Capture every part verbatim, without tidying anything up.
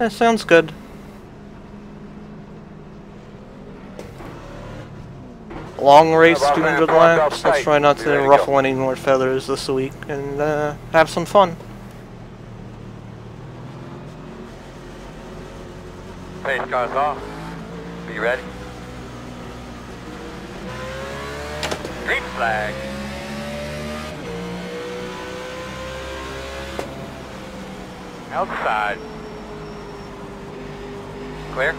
That sounds good. Long race, uh, two hundred laps. Let's try not to ruffle any more feathers this week and uh, have some fun. Pace cars off. Are you ready? Green flag. Outside. Clear.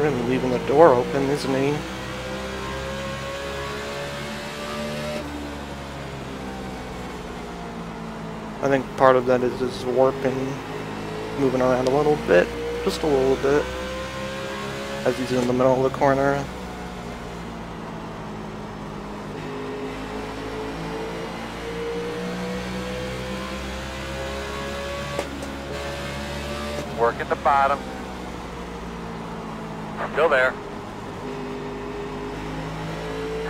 Really leaving the door open, isn't he? I think part of that is just warping, moving around a little bit, just a little bit, as he's in the middle of the corner. Work at the bottom. Still there.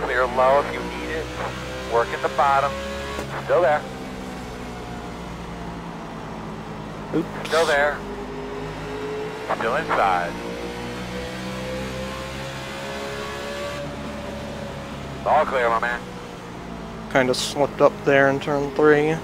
Clear low if you need it. Work at the bottom. Still there. Oops. Still there. Still inside. It's all clear, my man. Kind of slipped up there in turn three.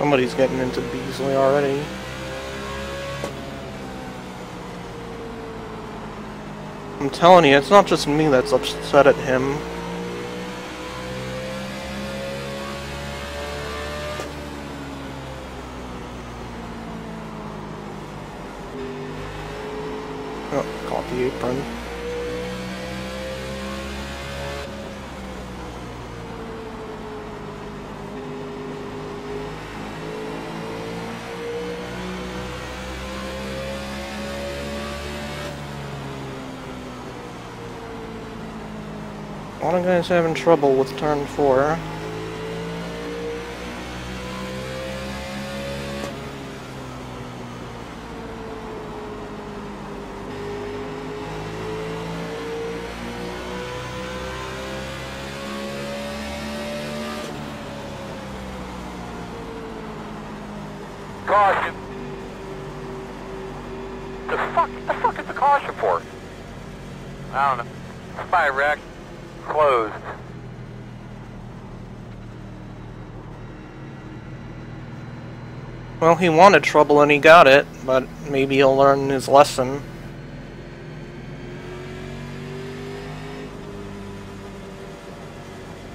Somebody's getting into Beasley already. I'm telling you, it's not just me that's upset at him. Oh, caught the apron. One guy's having trouble with turn four. Caution. The fuck? The fuck is the caution for? I don't know. It's by wreck. Closed. Well, he wanted trouble and he got it, but maybe he'll learn his lesson.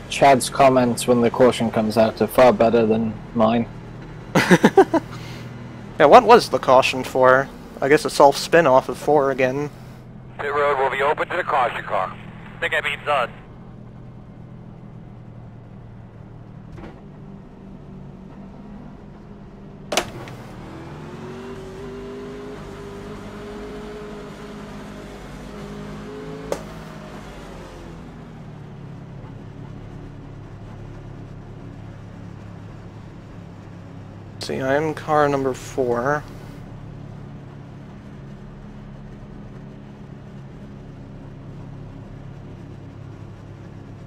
Chad's comments when the caution comes out are far better than mine. Yeah, what was the caution for? I guess a self-spin off of four again. The road will be open to the caution car. I think that means us. See, I am car number four.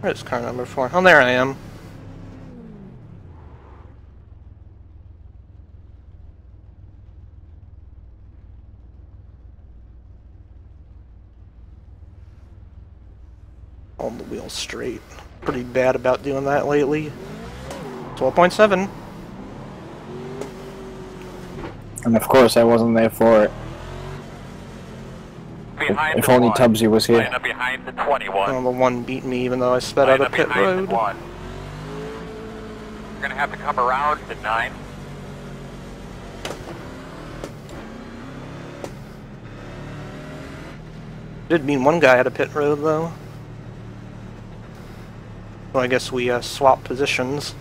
Where's car number four? Oh, there I am. On the wheel straight. Pretty bad about doing that lately. twelve point seven. And of course I wasn't there for it. Behind if only Tubbsy was here. Behind the twenty-one. Oh, the one beat me even though I sped out of pit road. One. We're gonna have to come around at nine. Did mean one guy had a pit road though. So I guess we uh, swapped positions.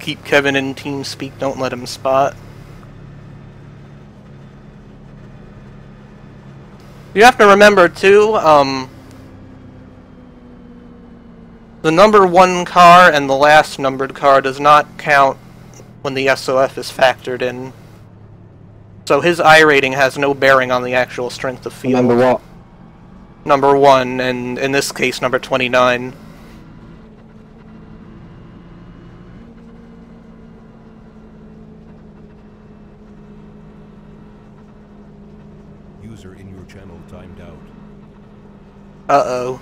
Keep Kevin in team speak, don't let him spot. You have to remember too, um, the number one car and the last numbered car does not count when the S O F is factored in. So his I rating has no bearing on the actual strength of field. Number what? Number one, and in this case, number twenty-nine. Uh-oh.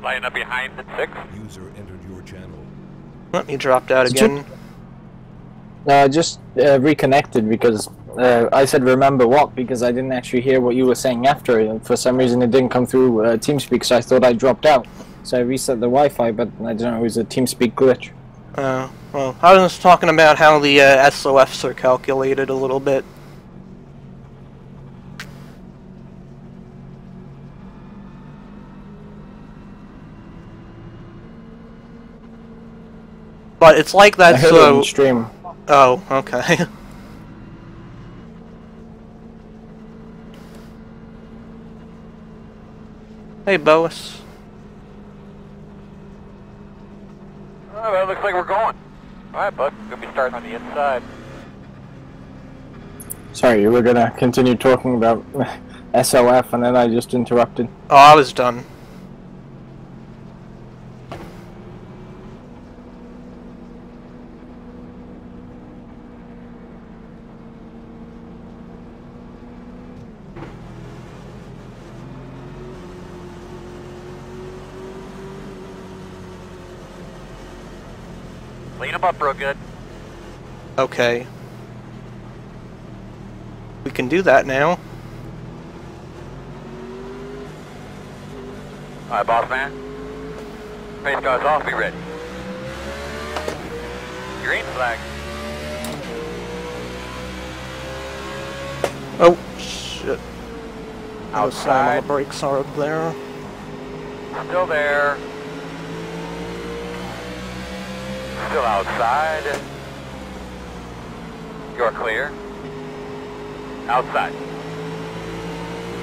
Line up behind the six. User entered your channel. Let me dropped out again. No, I just uh, reconnected because uh, I said remember what because I didn't actually hear what you were saying after it. For some reason it didn't come through uh, TeamSpeak, so I thought I dropped out. So I reset the Wi-Fi, but I don't know, it was a TeamSpeak glitch. Oh, uh, well, I was talking about how the uh, S O Fs are calculated a little bit. But it's like that, I heard so. It in stream. Oh, okay. Hey, Boas. Oh, well, it looks like we're going. Alright, bud. We're gonna be starting on the inside. Sorry, you were gonna continue talking about S O F and then I just interrupted. Oh, I was done. Up real good. Okay. We can do that now. All right, boss man. Pace car's off, be ready. Green flag. Oh, shit. Outside. The brakes are up there. Still there. Still outside. You're clear. Outside.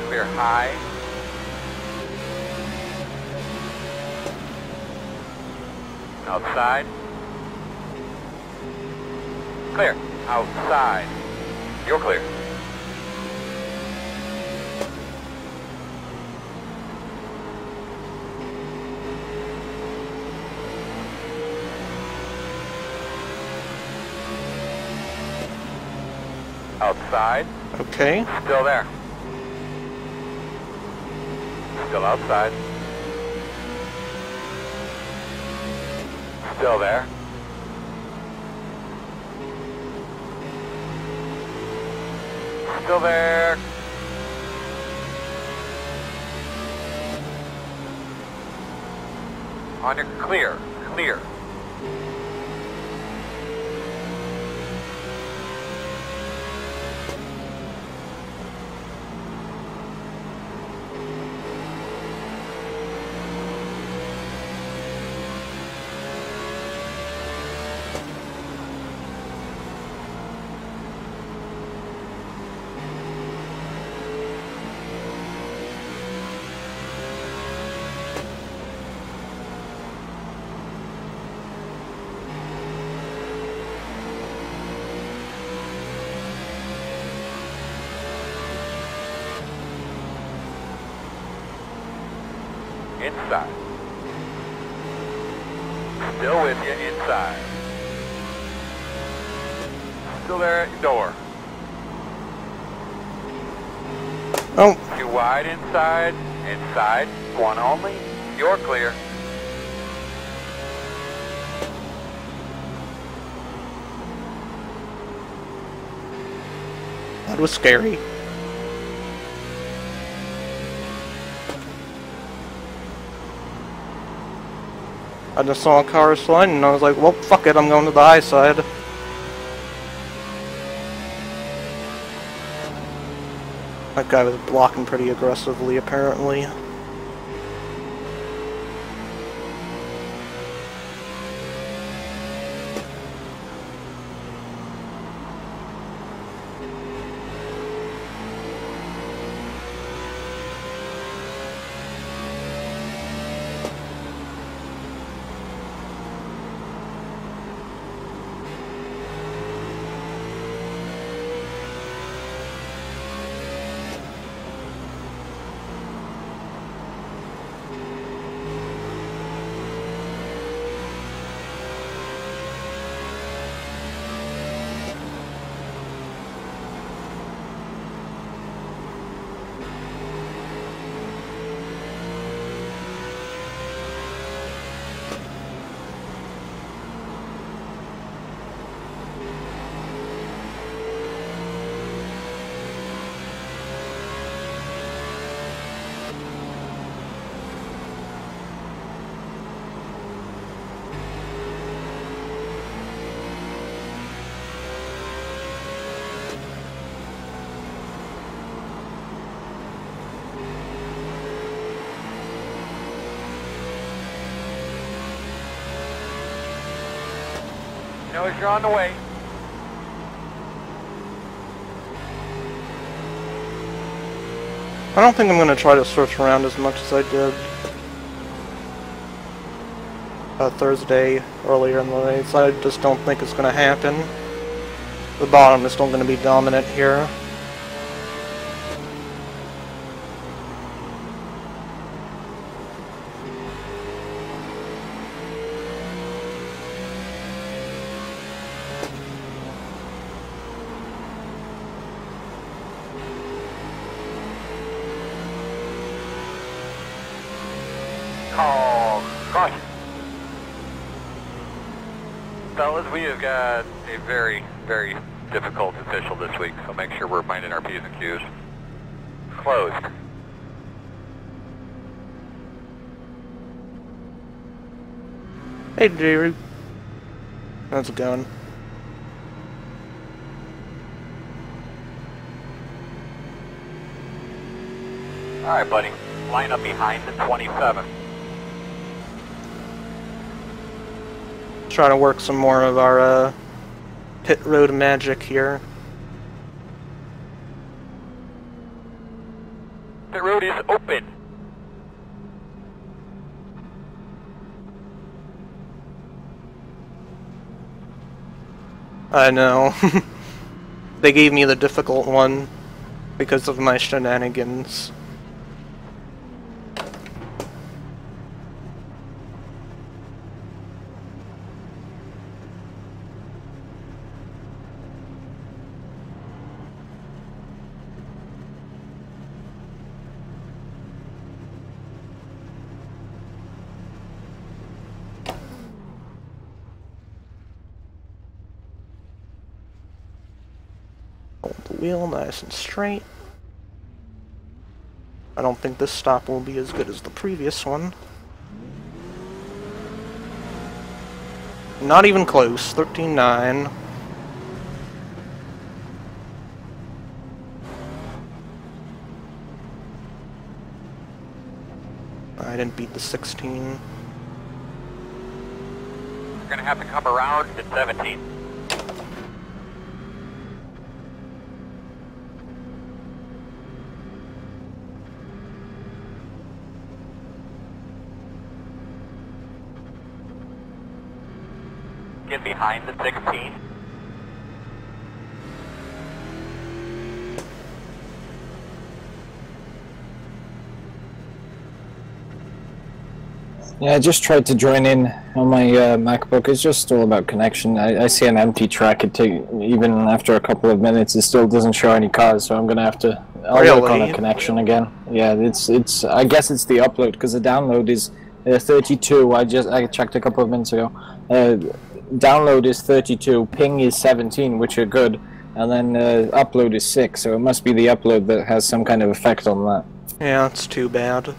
Clear high. Outside. Clear. Outside. You're clear. Outside. Okay. Still there. Still outside. Still there. Still there. On your clear, clear. Inside. Still with you, inside. Still there at your door. Oh. Too wide, inside, inside, one only, you're clear. That was scary. I just saw a car sliding and I was like, well, fuck it, I'm going to the high side. That guy was blocking pretty aggressively, apparently. Knows you're on the way. I don't think I'm going to try to search around as much as I did uh, Thursday earlier in the day, so I just don't think it's going to happen. The bottom is still going to be dominant here. Fellas, we have got a very, very difficult official this week, so make sure we're minding our P's and Q's. Closed. Hey, Drew. How's it going? Alright, buddy. Line up behind the twenty-seven. Trying to work some more of our uh, pit road magic here. Pit road is open. I know. They gave me the difficult one because of my shenanigans. Wheel nice and straight. I don't think this stop will be as good as the previous one. Not even close. thirteen nine. I didn't beat the sixteen. We're gonna have to come around at seventeen. Get behind the sixteen. Yeah, I just tried to join in on my uh, MacBook. It's just all about connection. I, I see an empty track. It take, even after a couple of minutes, it still doesn't show any cars. So I'm gonna have to. I'll really? work on a connection again. Yeah, it's it's. I guess it's the upload because the download is uh, thirty-two. I just I checked a couple of minutes ago. Uh, Download is thirty-two, ping is seventeen, which are good, and then uh, upload is six, so it must be the upload that has some kind of effect on that. Yeah, it's too bad.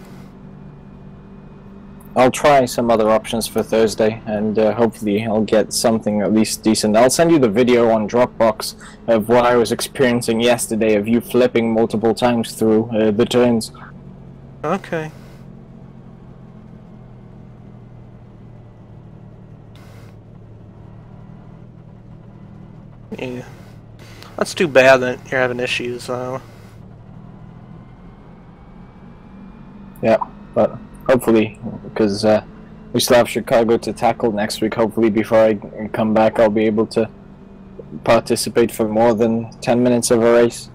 I'll try some other options for Thursday, and uh, hopefully I'll get something at least decent. I'll send you the video on Dropbox of what I was experiencing yesterday, of you flipping multiple times through uh, the turns. Okay. Yeah. That's too bad that you're having issues, though. Yeah, but hopefully, because uh, we still have Chicago to tackle next week, hopefully before I come back I'll be able to participate for more than ten minutes of a race.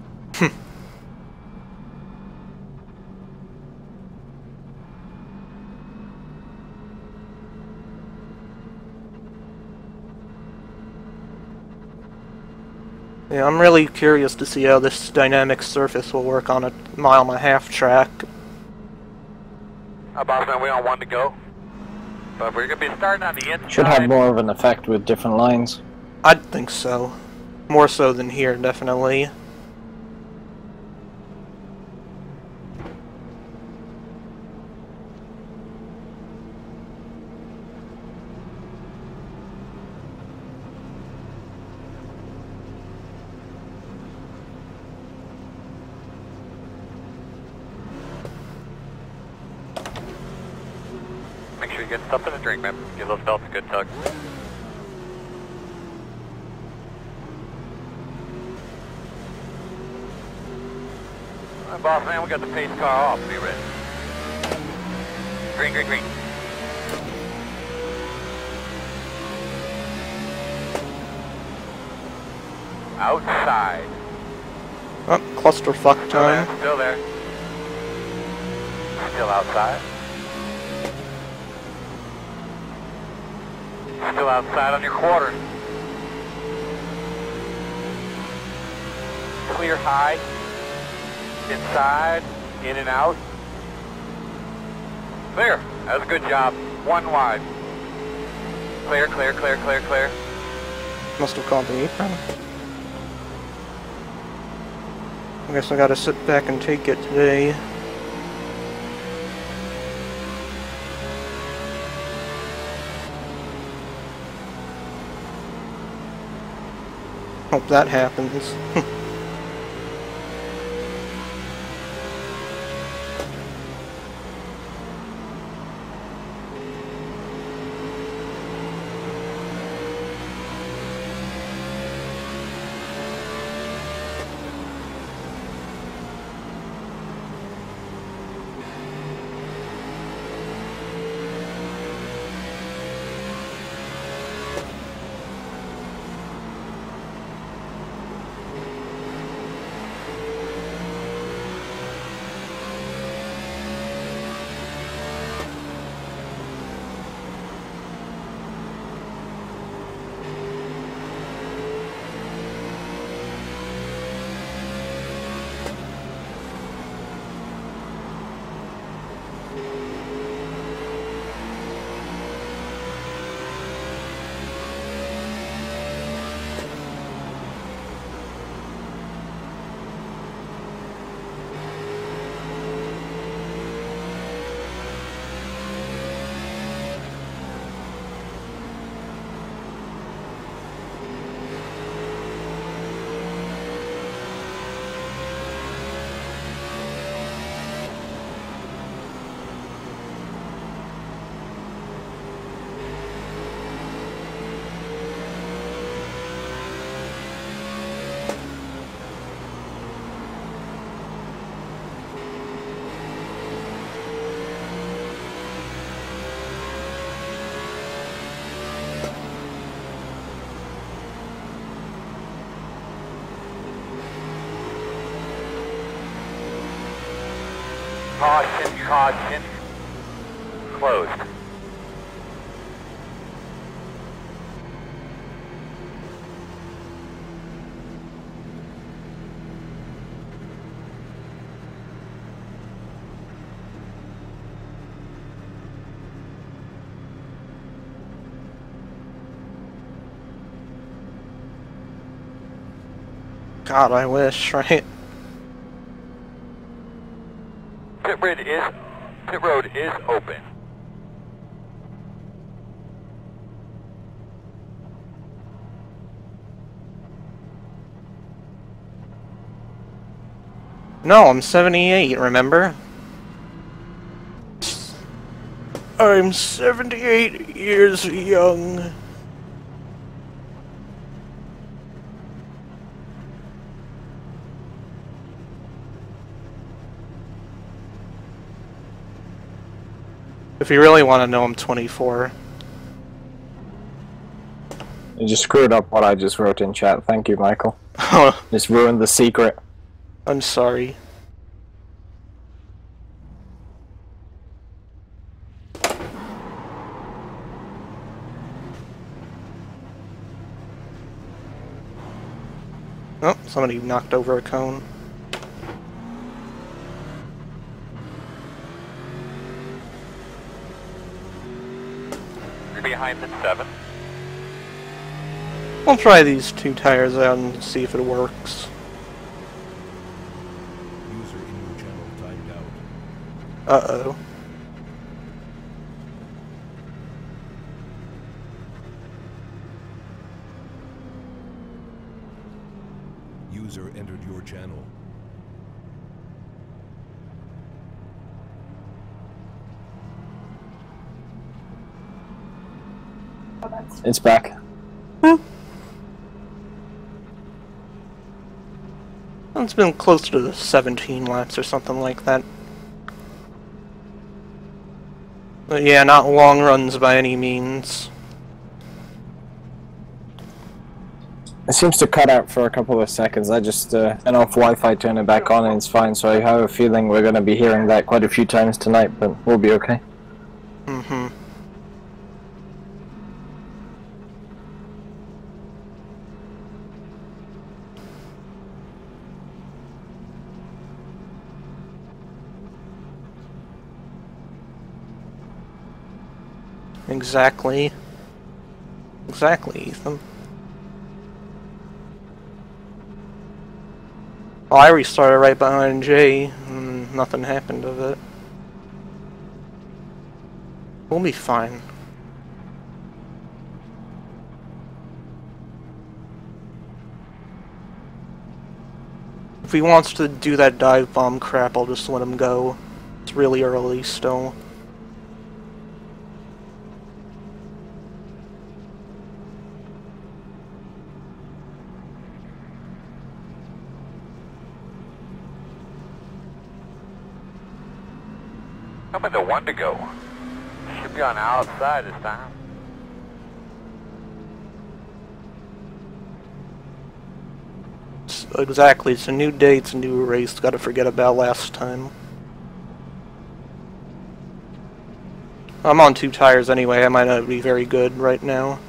Yeah, I'm really curious to see how this dynamic surface will work on a mile and a half track. About that, we don't want to go, but we're gonna be starting on the inside. Should have more of an effect with different lines. I'd think so, more so than here, definitely. Get something to drink, man. Give those belts a good tug. All right, boss man, we got the pace car off. Be ready. Green, green, green. Outside. Oh, clusterfuck time. Still there. Still outside. Still outside on your quarter. Clear high. Inside. In and out. Clear. That was a good job. One wide. Clear, clear, clear, clear, clear. Must have called the apron. I guess I gotta sit back and take it today. Hope that happens. Caution, caution, closed. God, I wish, right? Pit is, pit road is open. No, I'm seventy-eight, remember? I'm seventy-eight years young. If you really want to know, I'm twenty-four. You just screwed up what I just wrote in chat. Thank you, Michael. Just ruined the secret. I'm sorry. Oh, somebody knocked over a cone. Behind the seven. We'll try these two tires out and see if it works. User in your channel timed out. Uh-oh. User entered your channel. It's back. Well, it's been close to seventeen laps or something like that. But yeah, not long runs by any means. It seems to cut out for a couple of seconds. I just uh, turn off Wi-Fi, turn it back on, and it's fine. So I have a feeling we're going to be hearing that quite a few times tonight, but we'll be okay. Mm-hmm. Exactly. Exactly, Ethan. Oh, I restarted right behind Jay, and nothing happened of it. We'll be fine. If he wants to do that dive bomb crap, I'll just let him go. It's really early still. Coming to one to go. Should be on the outside this time. Exactly, it's a new day, it's a new race, gotta forget about last time. I'm on two tires anyway, I might not be very good right now.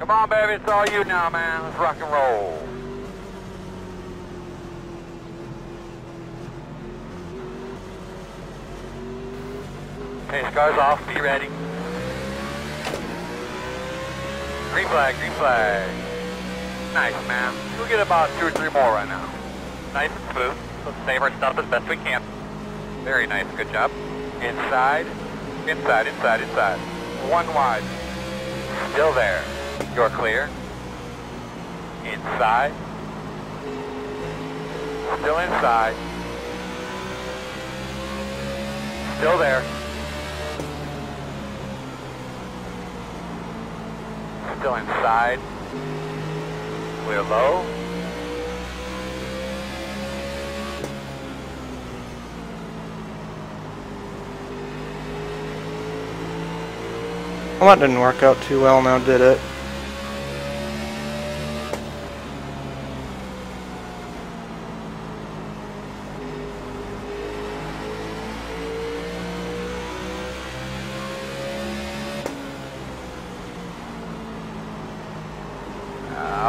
Come on baby, it's all you now man, let's rock and roll. Pace goes off, be ready. Green flag, green flag. Nice, man. We'll get about two or three more right now. Nice and smooth. Let's save our stuff as best we can. Very nice, good job. Inside, inside, inside, inside. One wide. Still there. You're clear. Inside. Still inside. Still there. Still inside. Clear low. Well, that didn't work out too well now, did it?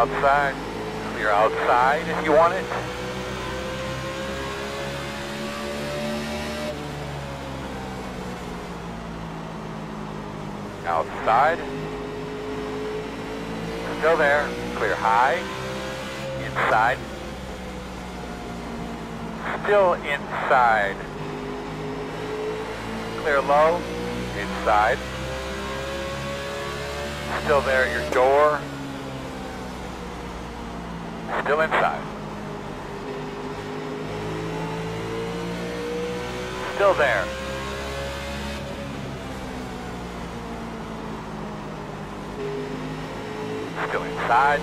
Outside, clear outside if you want it. Outside. Still there, clear high. Inside. Still inside. Clear low. Inside. Still there at your door. Still inside. Still there. Still inside.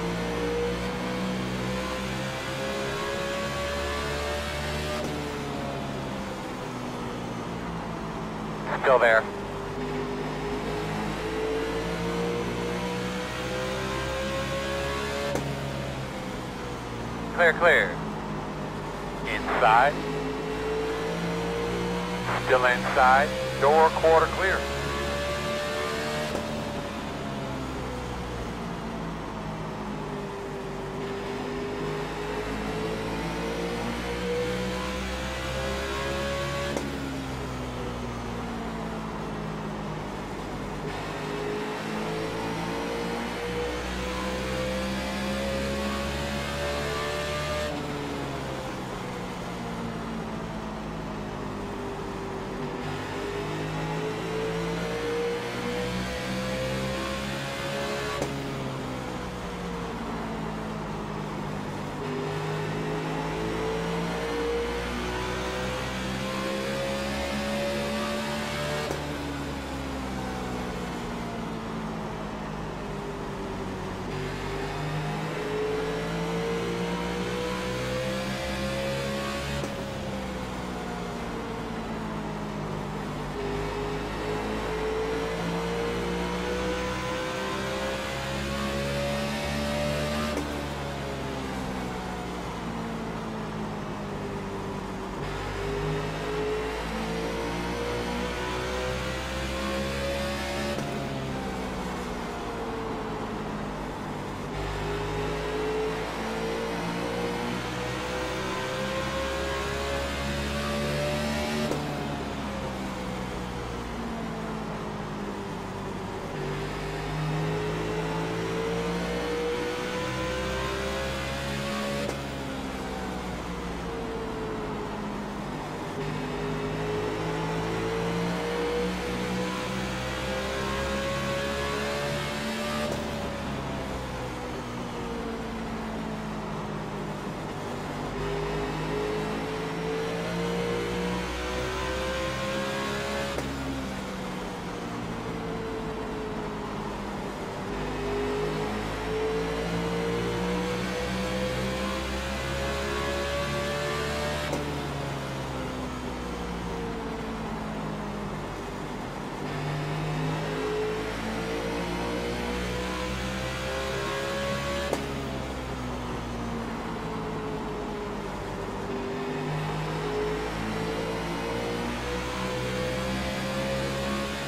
Still there. Clear, clear. Inside. Still inside. Door quarter clear.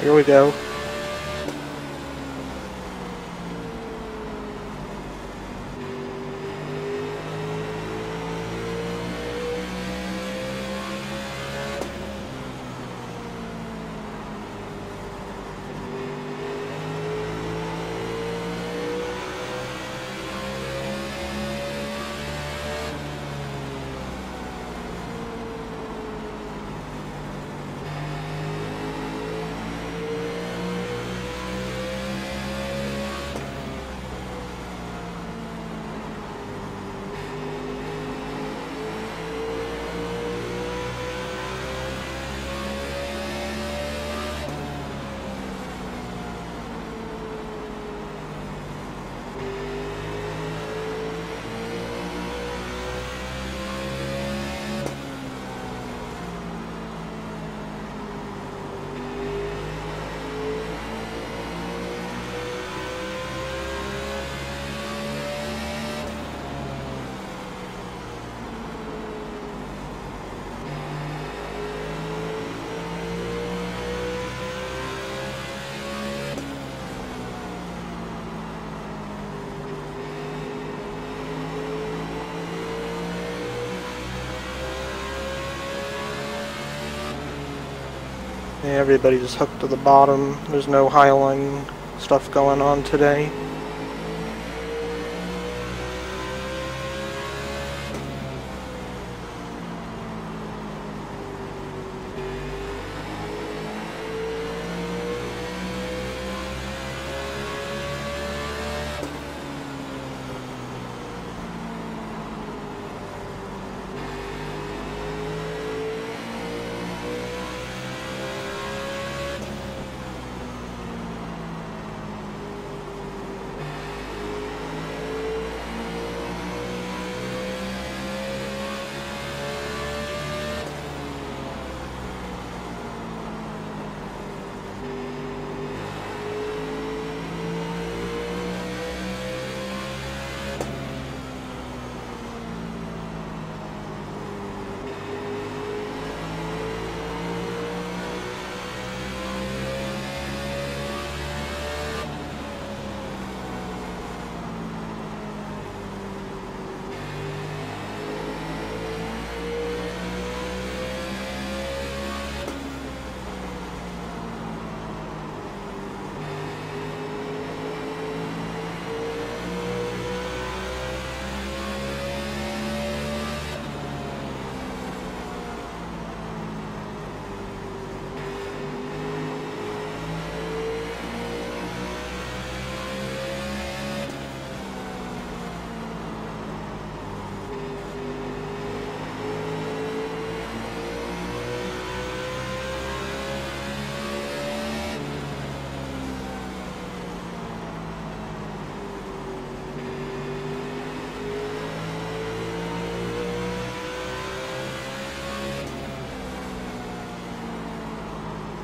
Here we go. Everybody just hooked to the bottom. There's no highline stuff going on today.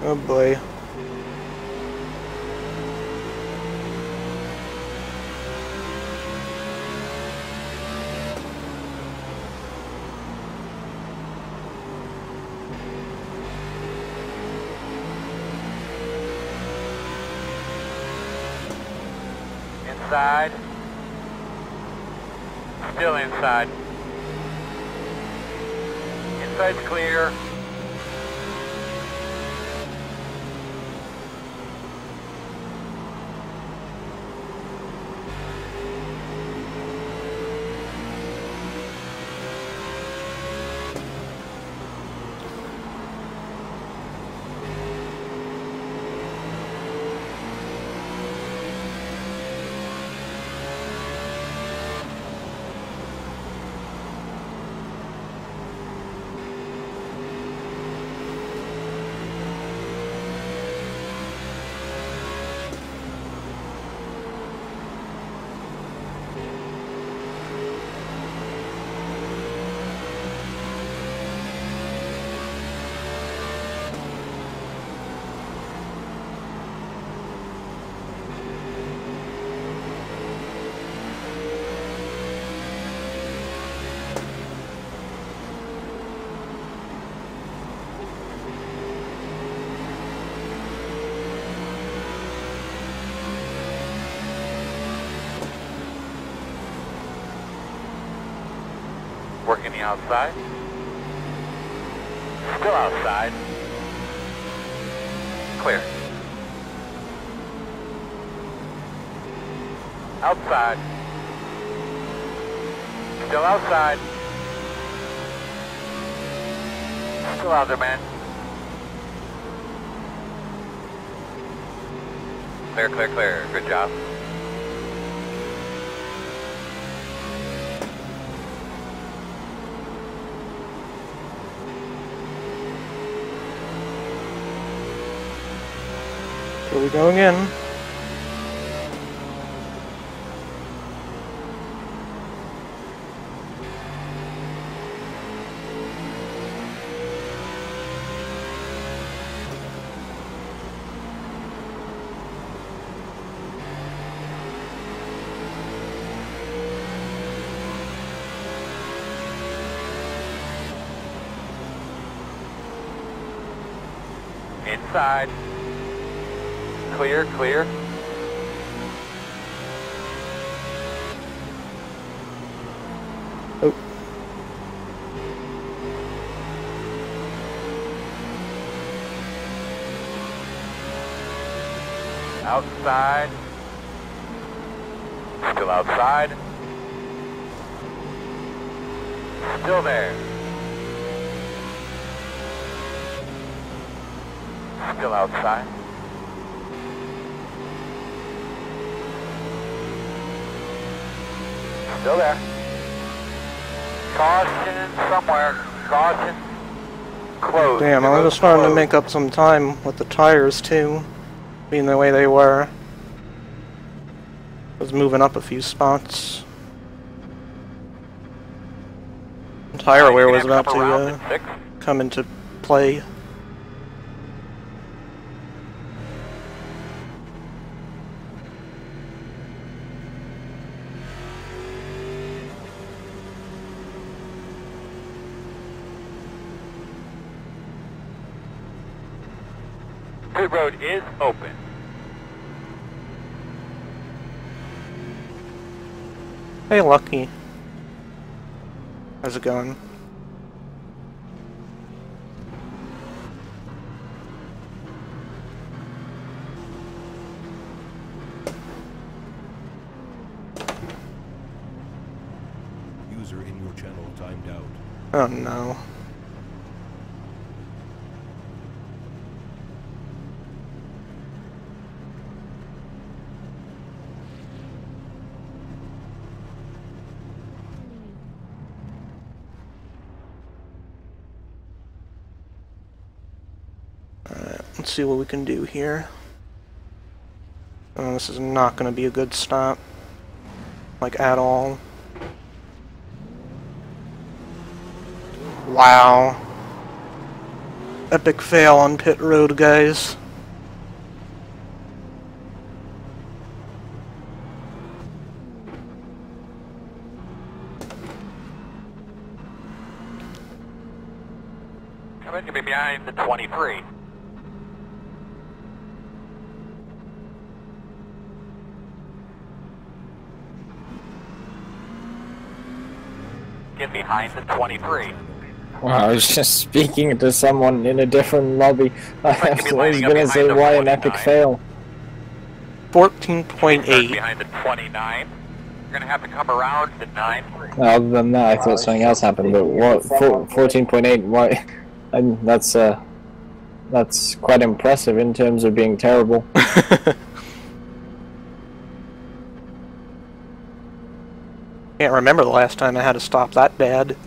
Oh boy. Inside. Still inside. Inside's clear. outside. Still outside. Clear. Outside. Still outside. Still out there, man. Clear, clear, clear. Good job. So we're going in. Inside. Clear, clear. Oh. Outside. Still outside. Still there. Still outside. Still there. Caution somewhere. Caution. Close. Damn, I was just starting to make up some time with the tires too, being the way they were. I was moving up a few spots. Tire wear was about to uh, come into play. Pit road is open. Hey, Lucky. How's it going? User in your channel timed out. Oh no. Let's see what we can do here. Oh, this is not going to be a good stop. Like, at all. Wow. Epic fail on pit road, guys. I'm going to be behind the twenty-three. Get behind the twenty-three. Wow, I was just speaking to someone in a different lobby. I have to was gonna say why an epic fail. fourteen point eight. Behind the twenty-nine. You're gonna have to come around to nine. Other than that, I thought something else happened. But what? fourteen point eight. Why? I mean, that's uh, that's quite impressive in terms of being terrible. Can't remember the last time I had to stop that bad.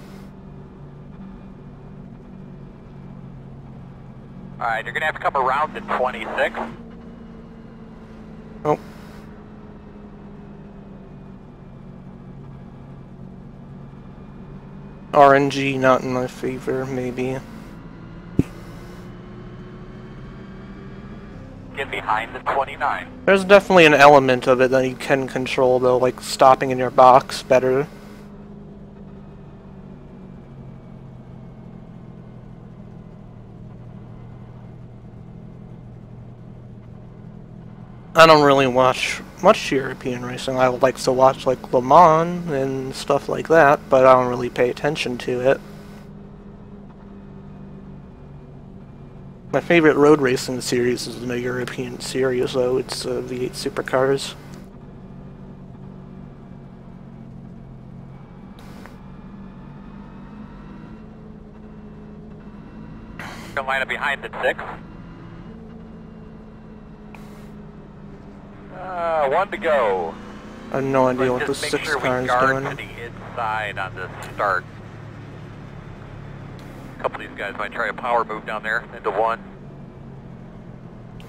Alright, you're gonna have to come around to twenty-six. Oh. R N G not in my favor, maybe. Behind the twenty-nine. There's definitely an element of it that you can control though, like stopping in your box better. I don't really watch much European racing. I would like to watch like Le Mans and stuff like that, but I don't really pay attention to it. My favorite road racing series is the European series, though. It's uh, V eight Supercars. Line up behind at six. Uh, one to go. I have no idea what the six car is doing. Let's just make sure we guard to the inside on this start. A couple of these guys might try a power move down there into one.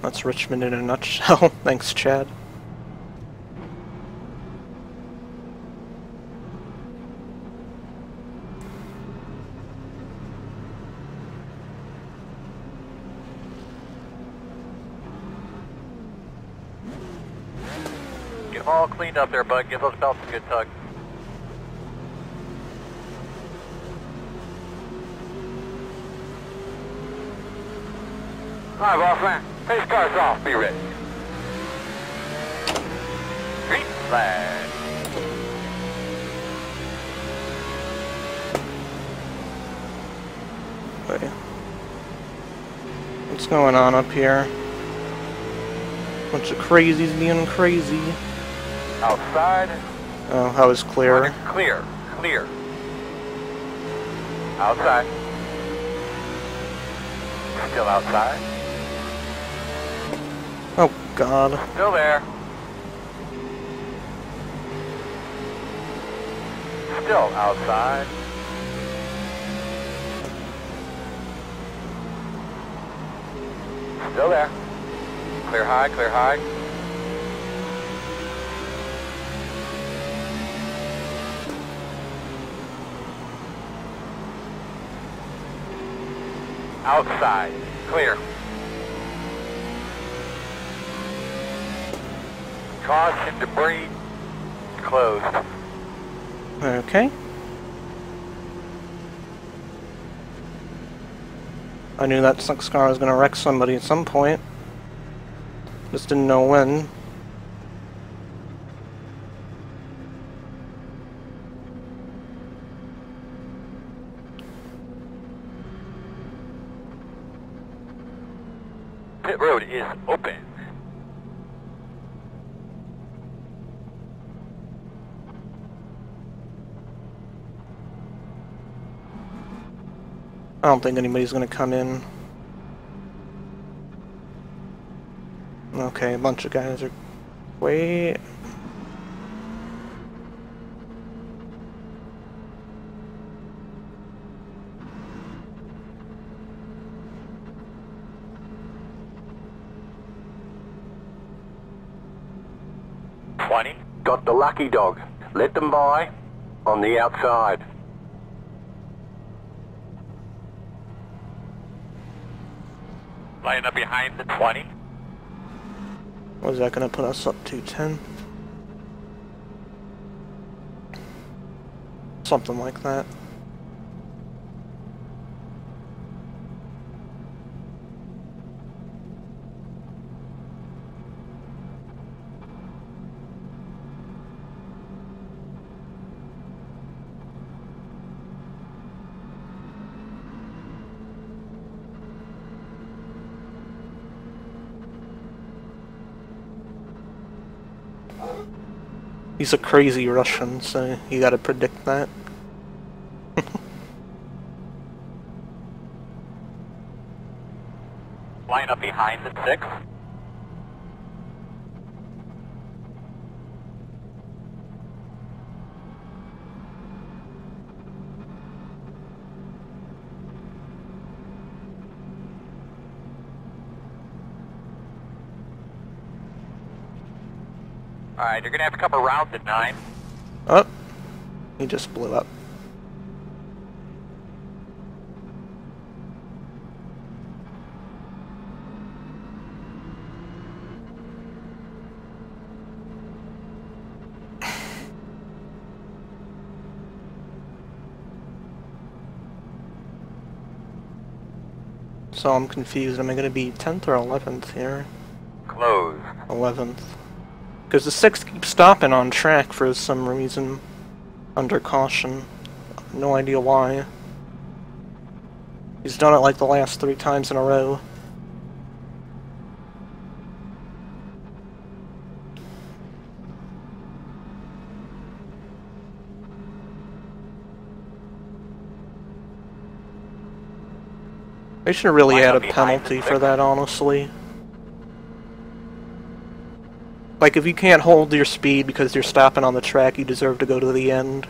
That's Richmond in a nutshell. Thanks, Chad. Get them all cleaned up there, bud. Give those belts a good tug. All right, boss man. Pace car's off. Be ready. Green flag. Okay. What's going on up here? Bunch of crazies being crazy. Outside. Oh, how is clear? Clear, clear. Outside. Still outside. Oh God. Still there. Still outside. Still there. Clear high, clear high. Outside, clear. Caution, debris, closed. Okay. I knew that six car was going to wreck somebody at some point. Just didn't know when. Pit road is open. I don't think anybody's gonna come in. Okay, a bunch of guys are... Wait... twenty. Got the lucky dog. Let them by on the outside. Line up behind the twenty. What is that going to put us up to? ten? Something like that. He's a crazy Russian, so you gotta predict that. Line up behind the six. Alright, you're gonna have to come around the nine. Oh, he just blew up. So I'm confused. Am I gonna be tenth or eleventh here? Close. eleventh. Because the six keeps stopping on track for some reason. Under caution. No idea why. He's done it like the last three times in a row. They should really add a penalty for that, honestly. Like, if you can't hold your speed because you're stopping on the track, you deserve to go to the end.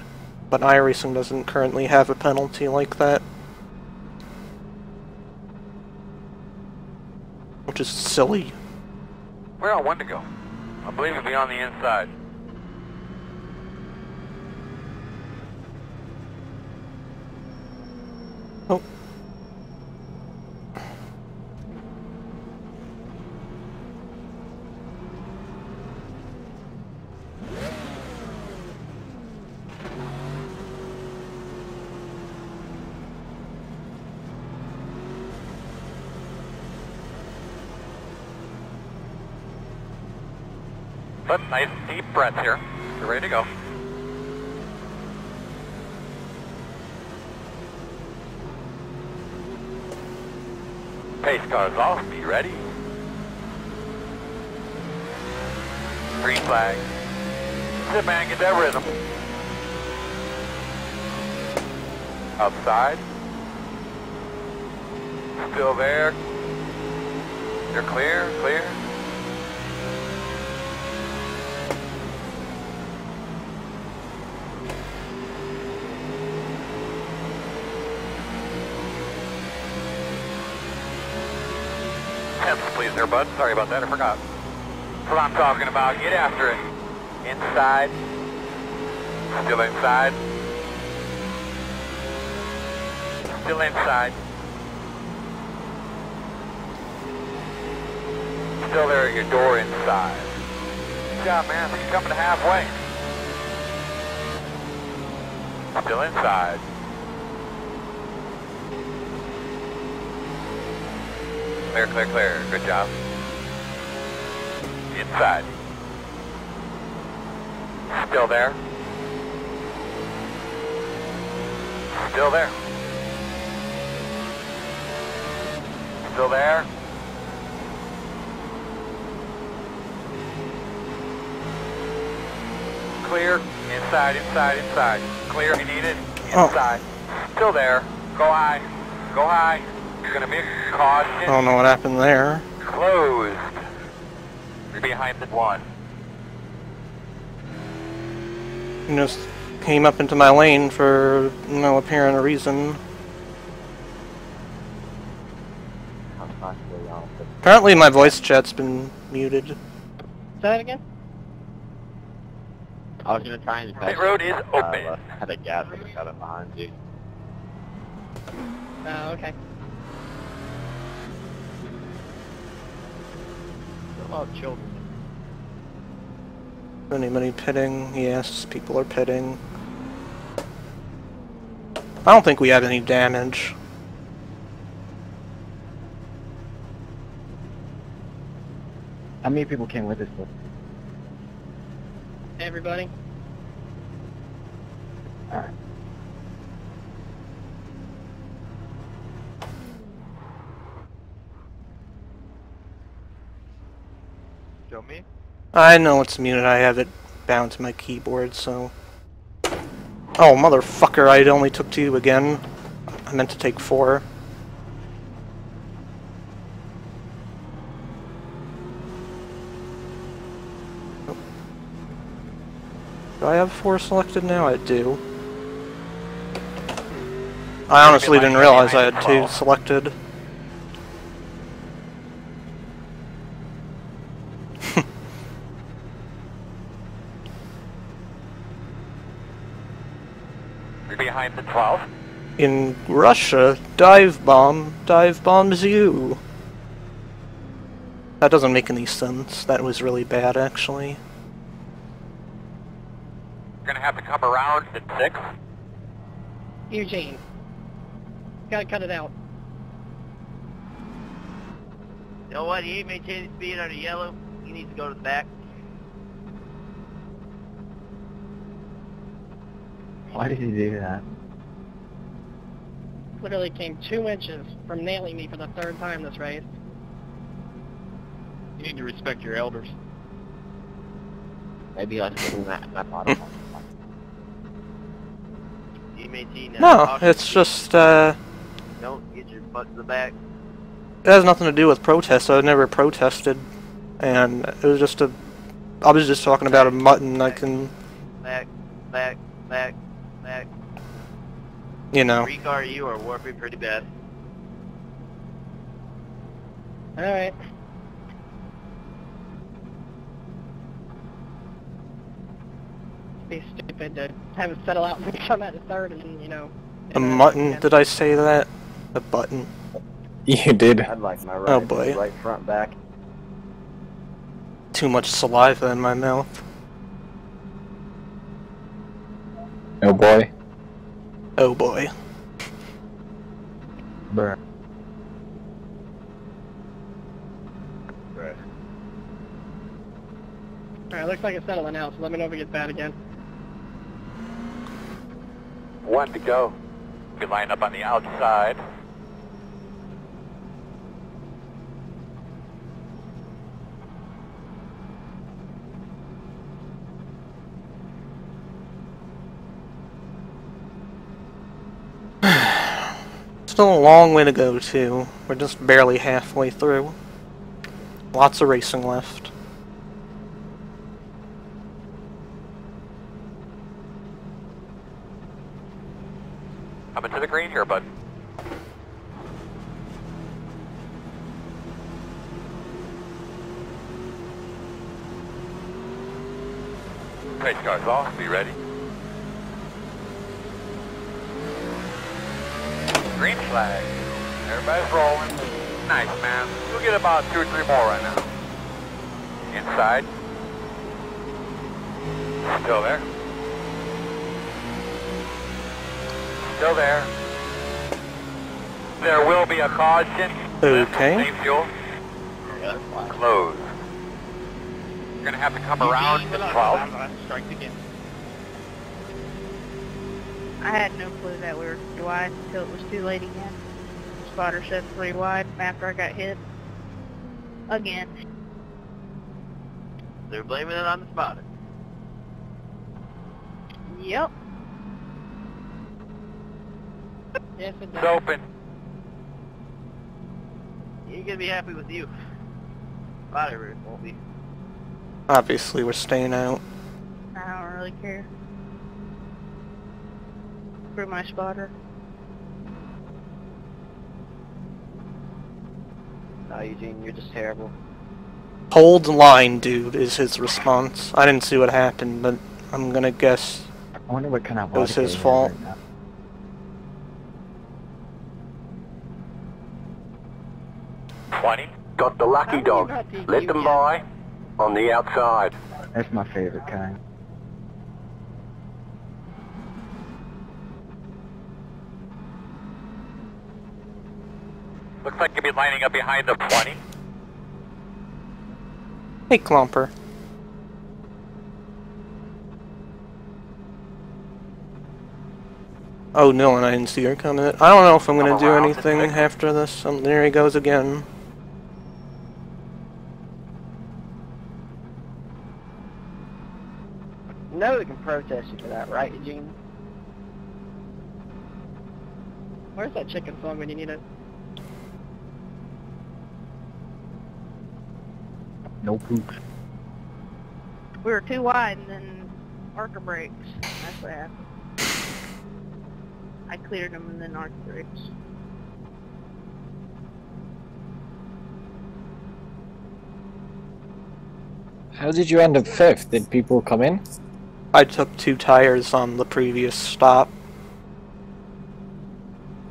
But iRacing doesn't currently have a penalty like that. Which is silly. We're on one to go. I believe it'll be on the inside. Oh. But nice deep breath here. You're ready to go. Pace cars off. Be ready. Green flag. Sit back, get that rhythm. Outside. Still there. You're clear. Clear. Please there, bud. Sorry about that, I forgot. That's what I'm talking about. Get after it. Inside. Still inside. Still inside. Still there at your door inside. Good job, man. I think you're coming to halfway. Still inside. Clear, clear, clear. Good job. Inside. Still there. Still there. Still there. Clear. Inside, inside, inside. Clear if you need it. Inside. Oh. Still there. Go high. Go high. Gonna be caution. I don't know what happened there. Closed. You're behind the one. You just came up into my lane for no apparent reason. I'm not really honest. Apparently my voice chat's been muted. Say that again? I was gonna try and that road is uh, open. Uh, had a gas and got it behind you. Oh, uh, okay. Oh, children. Anybody pitting? Yes, people are pitting. I don't think we had any damage. How many people came with us? Hey, everybody. Alright. Me? I know it's muted, I have it bound to my keyboard, so... Oh, motherfucker, I only took two again. I meant to take four. Oh. Do I have four selected now? I do. I honestly didn't realize I had two selected. Behind the twelve. In Russia, dive bomb, dive bombs you. That doesn't make any sense. That was really bad, actually. You're gonna have to come around at six. Eugene, gotta cut it out. You know what? He ain't maintaining speed on the yellow. He needs to go to the back. Why did he do that? Literally came two inches from nailing me for the third time this race. You need to respect your elders. Maybe I should do that. No, it's just, uh... don't get your butt in the back. It has nothing to do with protest. I never protested. And it was just a... I was just talking about a mutton I can... Back, back, back, back. You know. Recar, you are warping pretty bad. Alright. Be stupid to have it settle out and come out of third and, you know... A mutton? Did I say that? A button. You did. I'd like my right, oh boy. Right front back. Too much saliva in my mouth. Oh boy. Oh boy. Bruh. Bruh. Alright, looks like it's settling out, so let me know if it gets bad again. One to go. Good line up on the outside. Still a long way to go, too. We're just barely halfway through. Lots of racing left. Up into the green here, bud. Race car's off, be ready. Green flag. Everybody's rolling. Nice, man. You'll get about two or three more right now. Inside. Still there. Still there. There will be a caution. Okay. Same fuel. Close. You're going to have to come around to twelve. Strike again. I had no clue that we were too wide until it was too late again. Spotter said three wide after I got hit. Again. They're blaming it on the spotter. Yep. Yes, it does. It's open. You're gonna be happy with you. Spotter won't be. Obviously, we're staying out. I don't really care. For my spotter. No, Eugene, you're just terrible. Hold line, dude, is his response. I didn't see what happened, but I'm gonna guess I wonder what kind of it was his fault. Right, twenty. Got the lucky dog. Let them by on the outside. That's my favorite kind. Looks like you'll be lining up behind the twenty. Hey, Clumper. Oh, no, and I didn't see her coming. I don't know if I'm going to do anything after this. Um, there he goes again. No, they can protest you for that, right, Eugene? Where's that chicken phone when you need it? No poops. We were too wide and then Arca brakes. That's what happened. I cleared them and then Arca brakes. How did you end up fifth? Did people come in? I took two tires on the previous stop.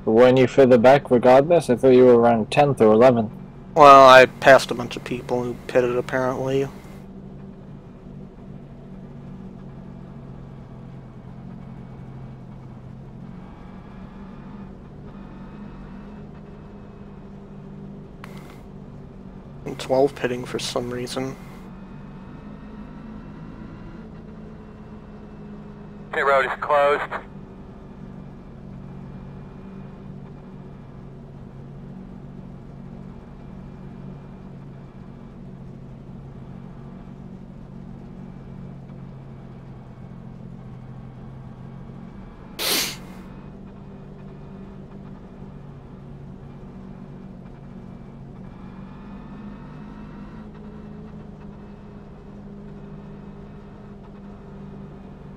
But weren't you further back regardless? I thought you were around tenth or eleventh. Well, I passed a bunch of people who pitted, apparently. And twelve pitting for some reason. The road is closed.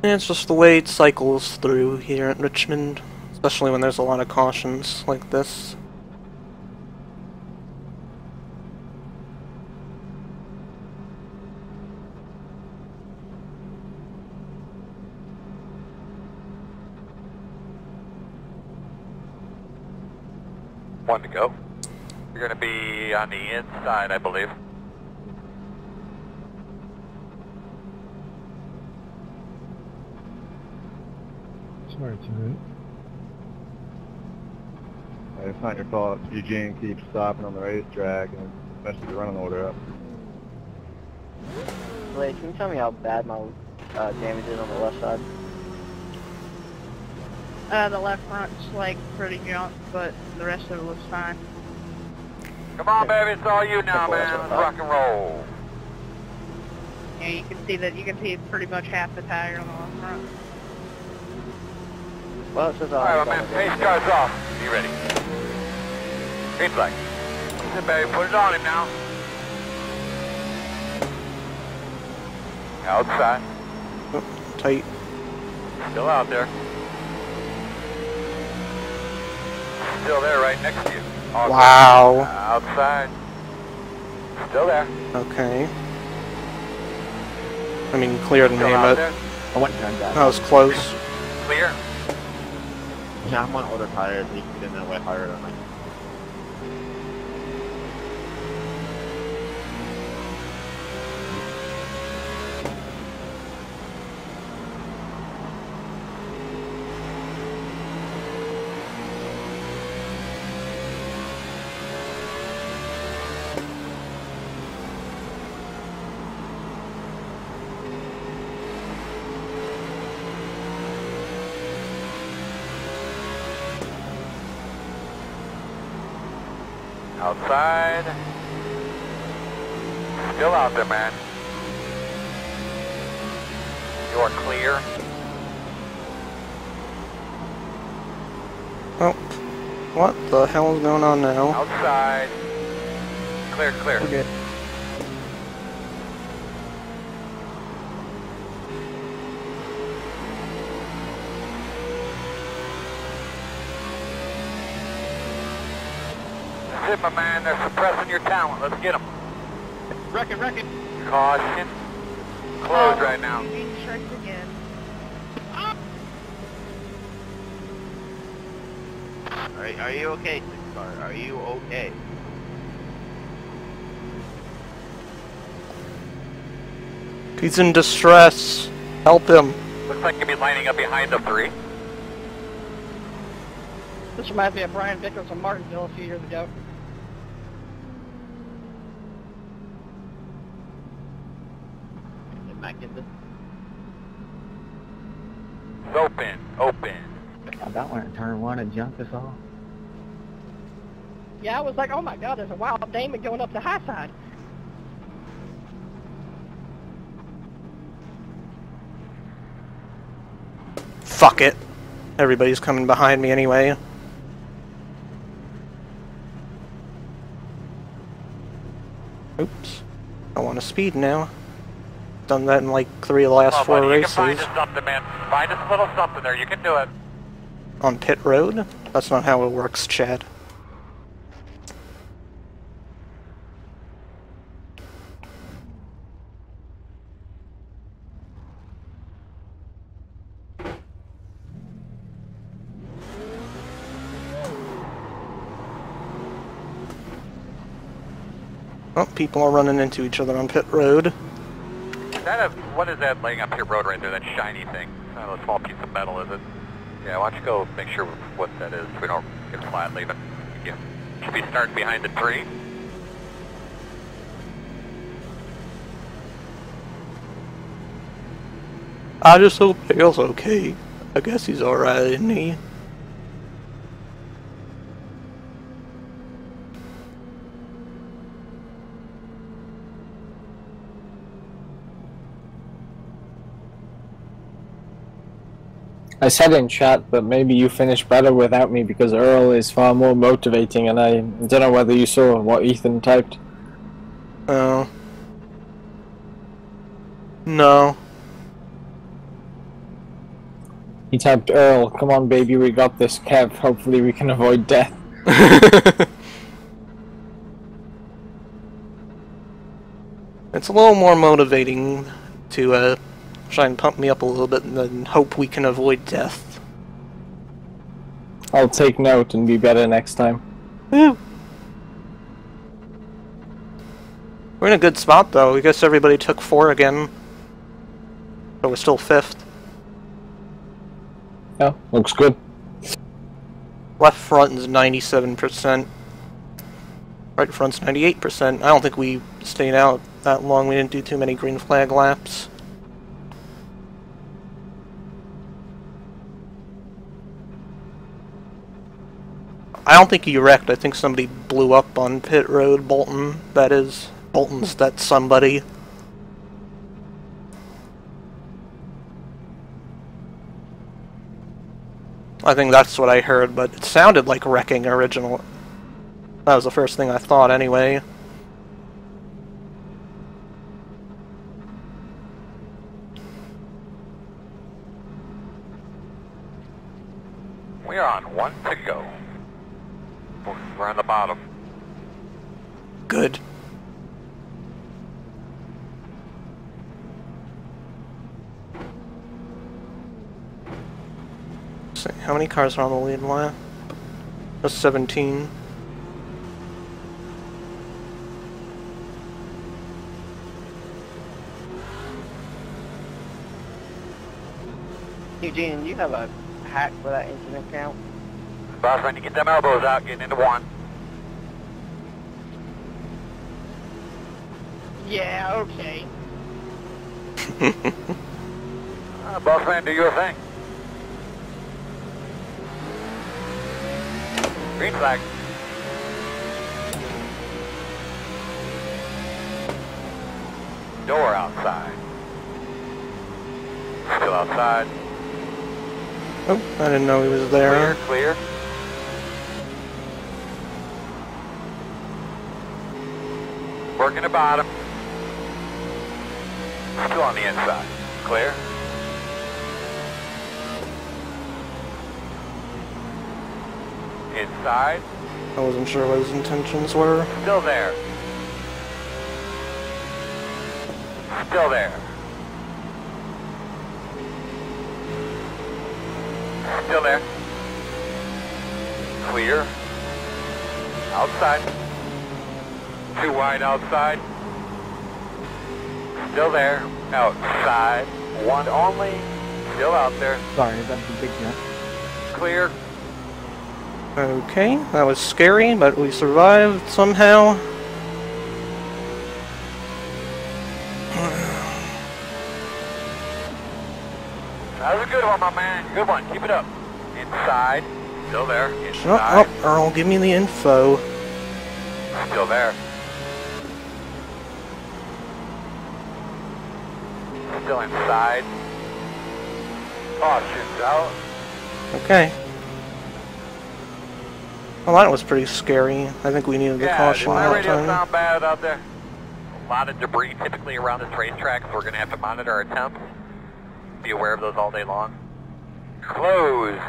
And it's just the way it cycles through here at Richmond, especially when there's a lot of cautions like this. One to go. You're going to be on the inside, I believe. Sorry, tonight. It's not your fault. Eugene keeps stopping on the racetrack, and especially the running order up. Wait, can you tell me how bad my uh, damage is on the left side? Uh, the left front's like pretty junk, but the rest of it looks fine. Come on, baby, it's all you now, man. Let's rock and roll. Yeah, you can see that. You can see pretty much half the tire on the left front. Well, it says all right, my man. Pace car's off. Be ready. Green flag. Listen, baby, put it on him now. Outside. Oh, tight. Still out there. Still there, right next to you. Outside. Wow. Uh, outside. Still there. Okay. I mean, clear to name it. There. I went down. That was close. Clear. Yeah, I'm on older tires. You can get in that way higher than I. Outside. Still out there, man. You are clear. Oh. What the hell is going on now? Outside. Clear, clear. Okay. My man, they're suppressing your talent. Let's get them. Wreck it, wreck it. Caution. Close oh, right now. Being tricked again. Ah. Are, are you okay, Six Star? Are you okay? He's in distress. Help him. Looks like he'll be lining up behind the three. This reminds me of Brian Vickers from Martinsville a few years ago. Open, open. About when it turned one and jumped us all. Yeah, I was like, oh my god, there's a wild Damon going up the high side. Fuck it. Everybody's coming behind me anyway. Oops. I want to speed now. Done that in like three of the last oh, four buddy, races. Find us something, man. Find us a little something there. You can do it. On pit road? That's not how it works, Chad. Oh, people are running into each other on pit road. That, what is that laying on pit road right there, that shiny thing? It's not a small piece of metal, is it? Yeah, why don't you go make sure what that is so we don't get flat leaving. Thank you. Should be starting behind the tree. I just hope Dale's okay. I guess he's alright, isn't he? I said in chat that maybe you finished better without me because Earl is far more motivating, and I don't know whether you saw what Ethan typed. Oh. No. He typed Earl, come on baby, we got this, Kev, hopefully we can avoid death. It's a little more motivating to uh, try and pump me up a little bit and then hope we can avoid death. I'll take note and be better next time. Yeah. We're in a good spot though. I guess everybody took four again. So we're still fifth. Yeah, looks good. Left front is ninety-seven percent. Right front's ninety-eight percent. I don't think we stayed out that long. We didn't do too many green flag laps. I don't think he wrecked. I think somebody blew up on pit road. Bolton, that is. Bolton's that somebody. I think that's what I heard, but it sounded like wrecking original. That was the first thing I thought, anyway. We're on one to go. We're on the bottom. Good. See, how many cars are on the lead lap? That's seventeen. Eugene, you have a hack for that incident count? Boss, when you get them elbows out, getting into one. Yeah, okay. uh, boss man, do your thing. Green flag. Door outside. Still outside. Oh, I didn't know he was there. Clear, clear. Working the bottom. Still on the inside. Clear. Inside. I wasn't sure what his intentions were. Still there. Still there. Still there. Clear. Outside. Too wide outside. Still there. Outside. One only. Still out there. Sorry, that's a big mess. Clear. Okay, that was scary, but we survived somehow. That was a good one, my man. Good one. Keep it up. Inside. Still there. Inside. Oh, oh, Earl, give me the info. Still there. Still inside. Caution's out. Okay. Well, that was pretty scary. I think we needed the yeah, caution all the time. Yeah, did my radio sound bad out there? A lot of debris typically around this racetrack, so we're going to have to monitor our temps. Be aware of those all day long. Closed.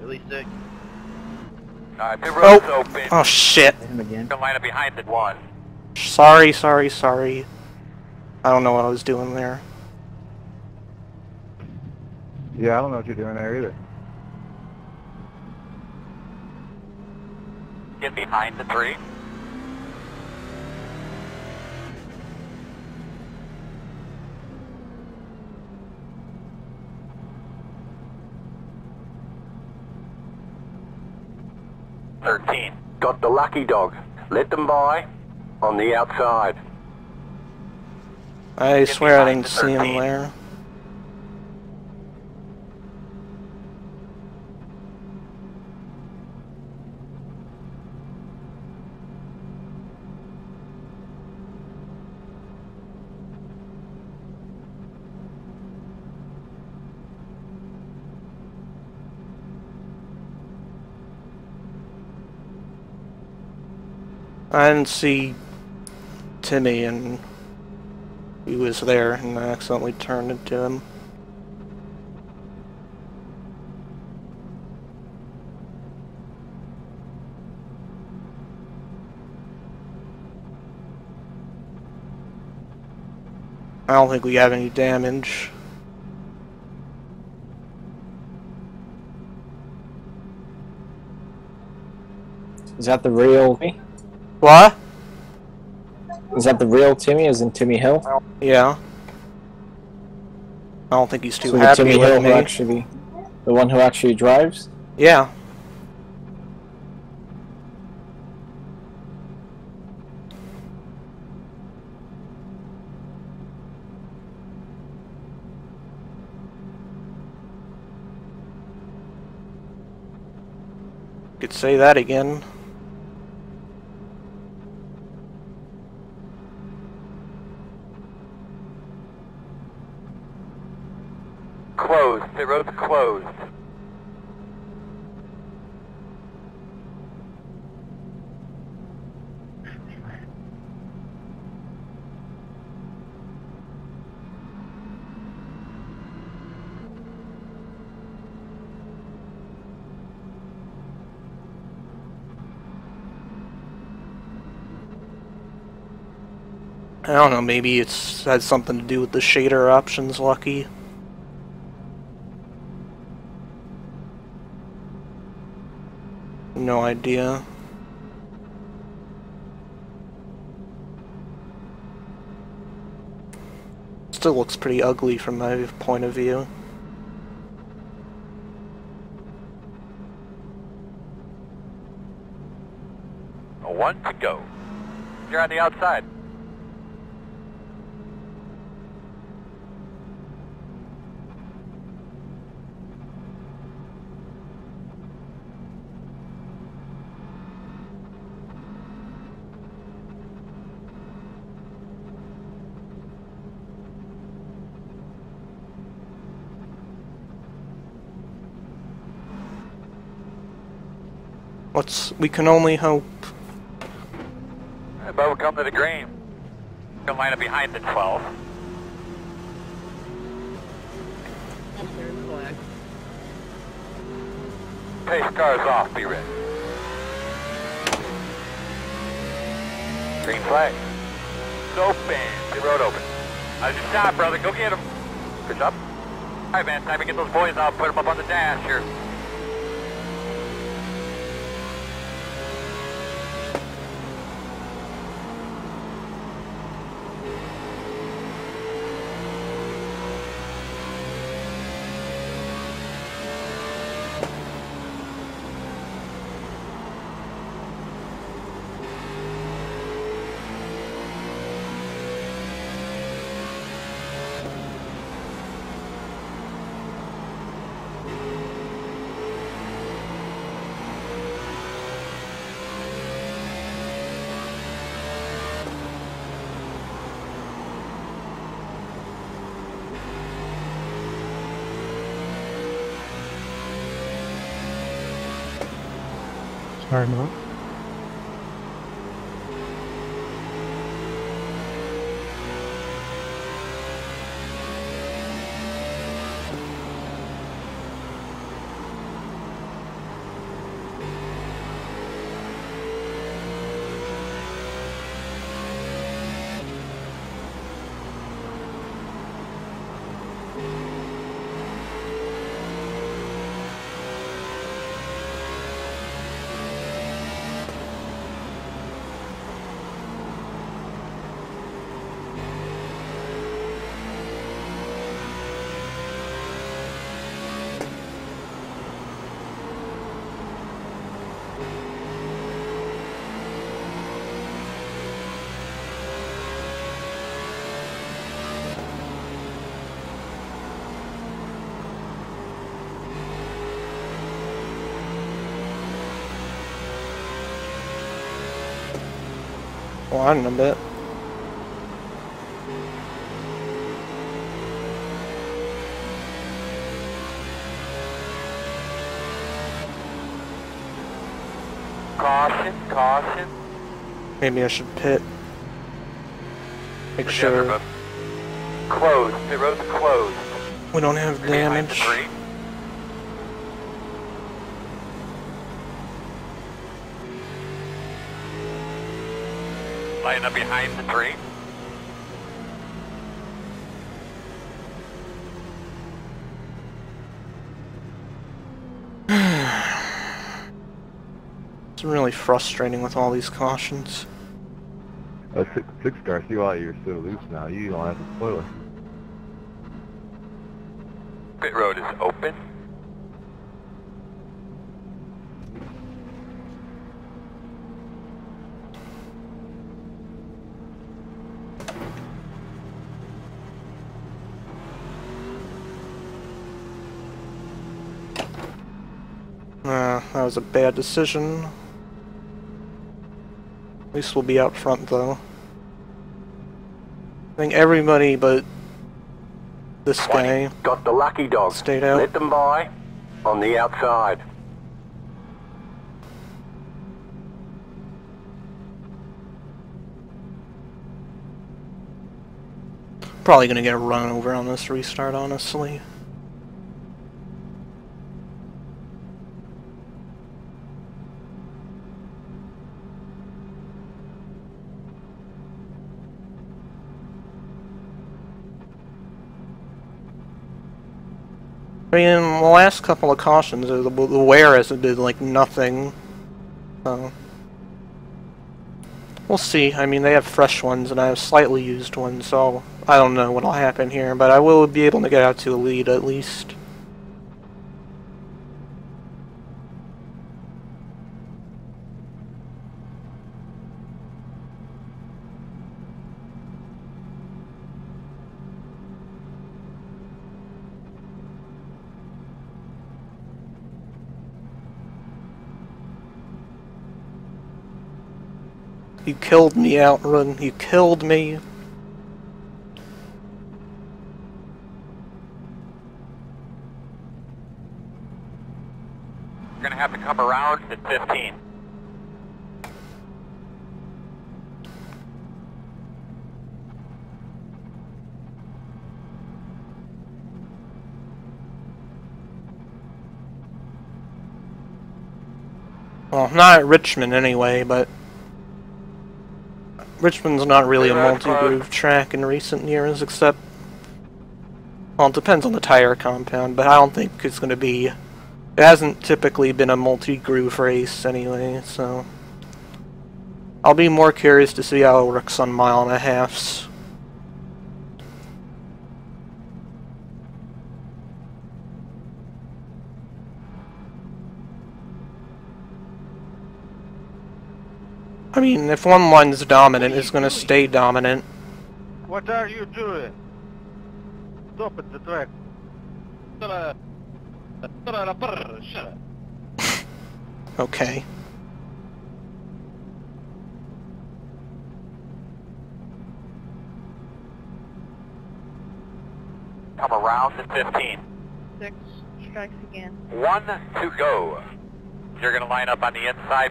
Really sick. Uh, the road's oh. open. Oh shit. Him again. The lineup behind it was. Sorry, sorry, sorry. I don't know what I was doing there. Yeah, I don't know what you're doing there either. Get behind the three. thirteen. Got the lucky dog. Let them by on the outside. I Get swear I didn't see him there. I didn't see Timmy and he was there and I accidentally turned into him. I don't think we have any damage. Is that the real Timmy? What? Is that the real Timmy? As in Timmy Hill? Yeah. I don't think he's too so happy Timmy with Hill me. Who actually, the one who actually drives? Yeah. Could say that again. Closed. The road's closed. I don't know, maybe it's had something to do with the shader options, Lucky. No idea. Still looks pretty ugly from my point of view. One to go. You're on the outside. Let's, we can only hope. But we'll come to the green. We'll line up behind the twelve. Pace cars off, be ready. Green flag. It's open. The road open. Uh, good job, brother. Go get him. Good job. Alright, man. Time to get those boys out. Put them up on the dash here. Sorry, Mark. Winding a bit. Caution, caution. Maybe I should pit. Make sure. Closed. The road's closed. We don't have damage. Lighten up behind the tree. It's really frustrating with all these cautions. Oh, six, six car, see why you're so loose now. You don't have the spoiler. Pit road is open. Uh, that was a bad decision. At least we'll be out front, though. I think everybody but this guy got the lucky dog. Stayed out. Let them by on the outside. Probably gonna get run over on this restart, honestly. I mean, the last couple of cautions, the wear hasn't been like nothing, so we'll see. I mean, they have fresh ones and I have slightly used ones, so I don't know what'll happen here, but I will be able to get out to a lead at least. You killed me, Outrun. You killed me. You're gonna have to come around at fifteen. Well, not at Richmond anyway, but Richmond's not really a multi-groove track in recent years, except, well, it depends on the tire compound, but I don't think it's going to be, it hasn't typically been a multi-groove race anyway, so I'll be more curious to see how it works on mile and a halfs. I mean, if one line's dominant, it's gonna stay dominant. What are you doing? Stop at the track. Okay. Come around to fifteen. Six strikes again. One to go. You're gonna line up on the inside.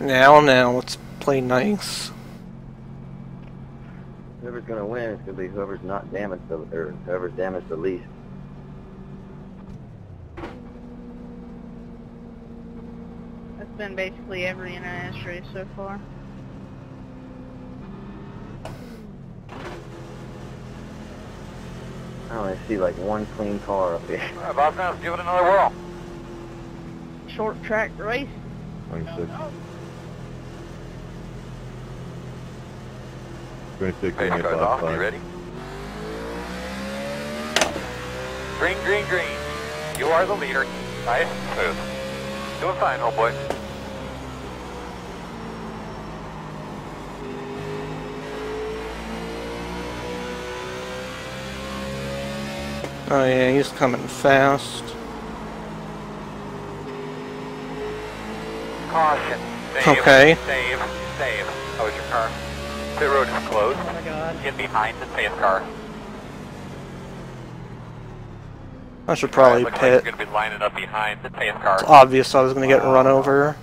Now, now, let's play nice. Whoever's gonna win is gonna be whoever's not damaged, the, or whoever's damaged the least. That's been basically every N I S race so far. I only see like one clean car up here. Alright, Bob, now give it another whirl. Short track race. twenty-six. twenty-six minutes off, you ready? Green, green, green. You are the leader. Nice and smooth. Doing fine, old boy. Oh yeah, he's coming fast. Caution. Save, okay. Save, save. How was your car? The road is closed. Oh my god. Get behind the safe car. I should probably pit. Like you're gonna be lining up behind the safe car. It's obvious I was gonna get run over.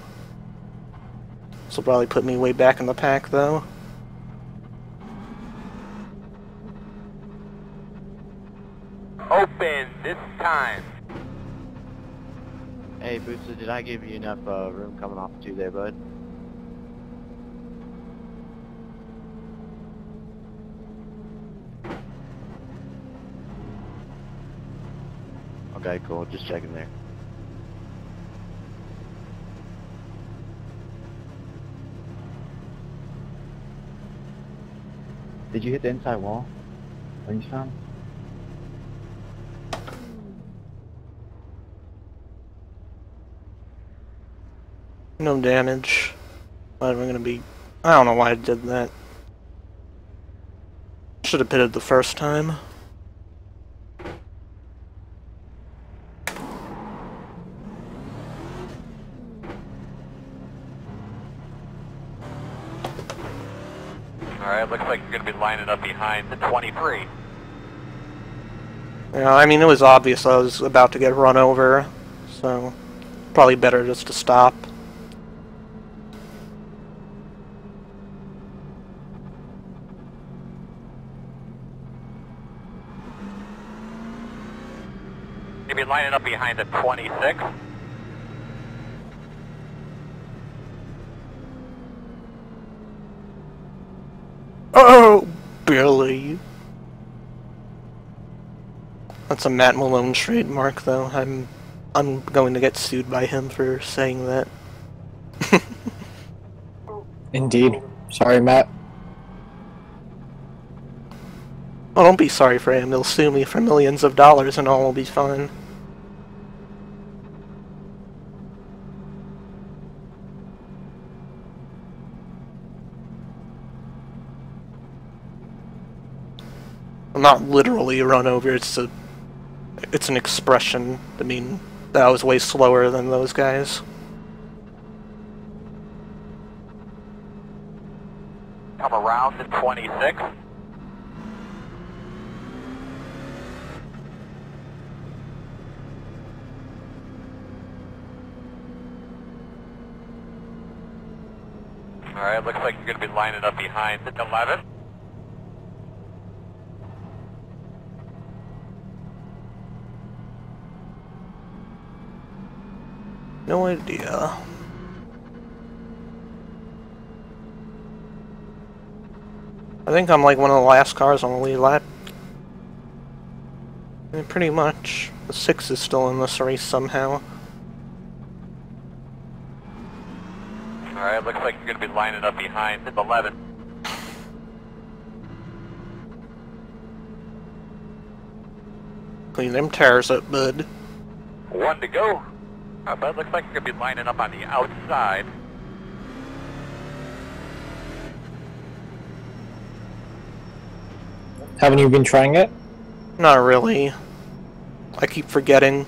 This will probably put me way back in the pack, though. time. Hey, Bootsa, did I give you enough uh, room coming off two there, bud? Okay, cool. Just checking there. Did you hit the inside wall? When you found? No damage. Why am I gonna be? I don't know why I did that. Should have pitted the first time. Alright, looks like you're gonna be lining up behind the twenty-three. Yeah, I mean, it was obvious I was about to get run over, so probably better just to stop. You'll be lining up behind the twenty-six. Oh, Billy. That's a Matt Malone trademark, though. I'm, I'm going to get sued by him for saying that. Indeed. Sorry, Matt. Oh, don't be sorry for him. They'll sue me for millions of dollars and all will be fine. I'm not literally run over, it's a, it's an expression. I mean, that was way slower than those guys. Come around to twenty-six. Alright, looks like you're going to be lining up behind the eleven. No idea. I think I'm like one of the last cars on the lead lap. I mean, pretty much. The six is still in this race somehow. Alright, looks like you're going to be lining up behind the eleven. Clean them tires up, bud. One to go. Uh, but it looks like you're going to be lining up on the outside. Haven't you been trying it? Not really. I keep forgetting.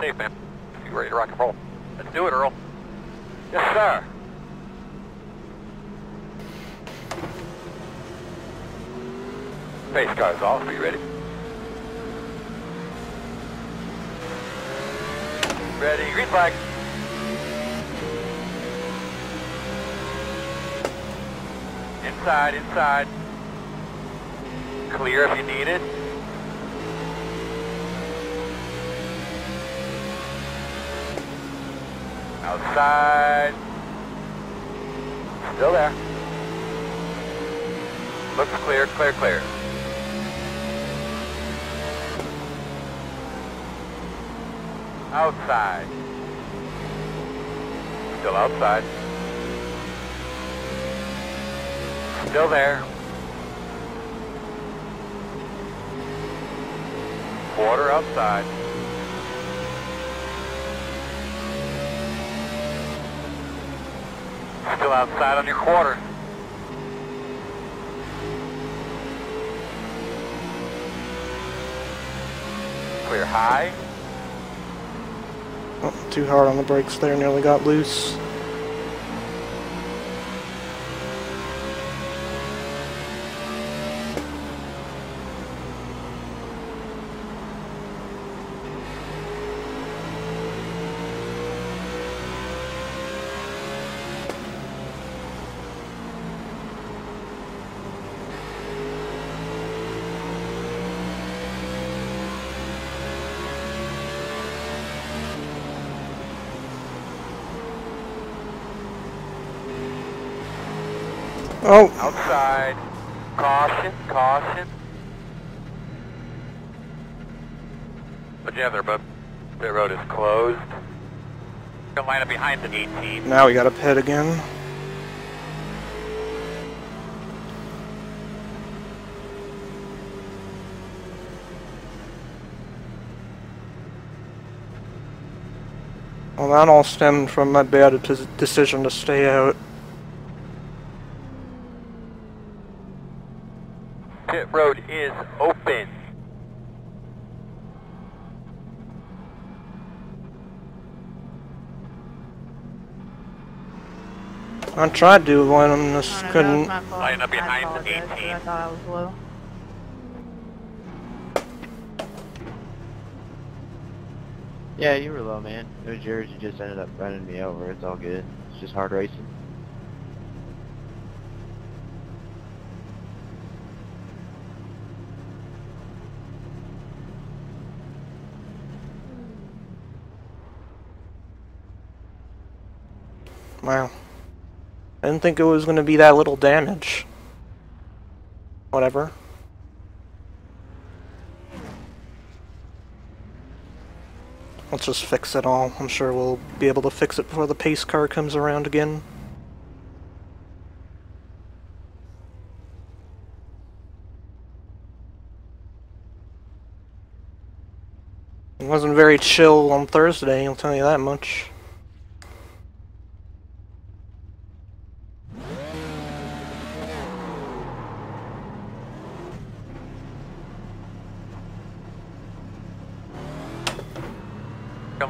Safe, man. You ready to rock and roll? Let's do it, Earl. Yes, sir. Base car's off. Are you ready? Ready. Green flag. Inside, inside. Clear if you need it. Outside. Still there. Looks clear, clear, clear. Outside. Still outside. Still there. Quarter outside. Still outside on your quarter. Clear high. Oh, too hard on the brakes there, nearly got loose. Oh. Outside. Caution, caution. Put you in there, bub. Pit road is closed. Don't line up behind the eighteen. Now we got a pit again. Well, that all stemmed from my bad decision to stay out. Pit road is open. I tried to line them, just oh, no, couldn't. Line up behind the eighteen. I thought I was low. Yeah, you were low, man. It was yours. You just ended up running me over. It's all good. It's just hard racing. Wow. I didn't think it was going to be that little damage. Whatever. Let's just fix it all. I'm sure we'll be able to fix it before the pace car comes around again. It wasn't very chill on Thursday, I'll tell you that much.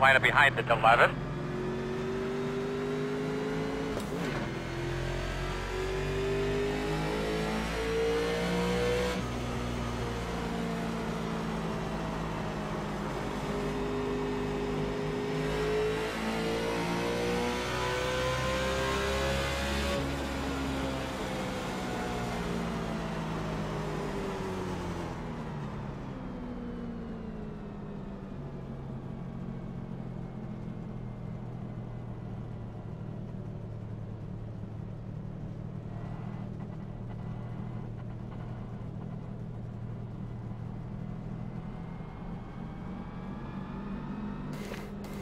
Line up behind the eleven.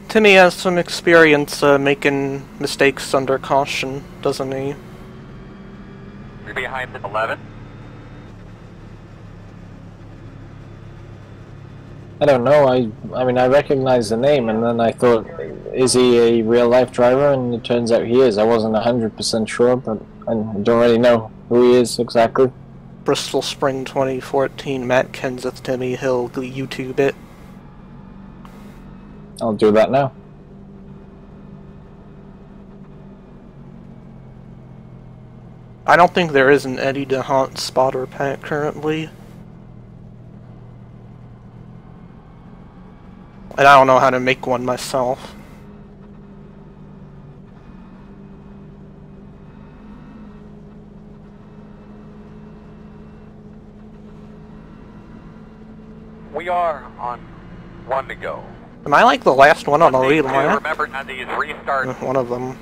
Timmy has some experience uh, making mistakes under caution, doesn't he? You're behind the eleven. I don't know. I I mean, I recognized the name, and then I thought, is he a real-life driver? And it turns out he is. I wasn't a hundred percent sure, but I don't really know who he is exactly. Bristol Spring twenty fourteen. Matt Kenseth, Timmy Hill. YouTube it. I'll do that now. I don't think there is an Eddie DeHaan spotter pack currently. And I don't know how to make one myself. We are on one to go. Am I like the last one on the lead line? Remember not to use restart. One of them.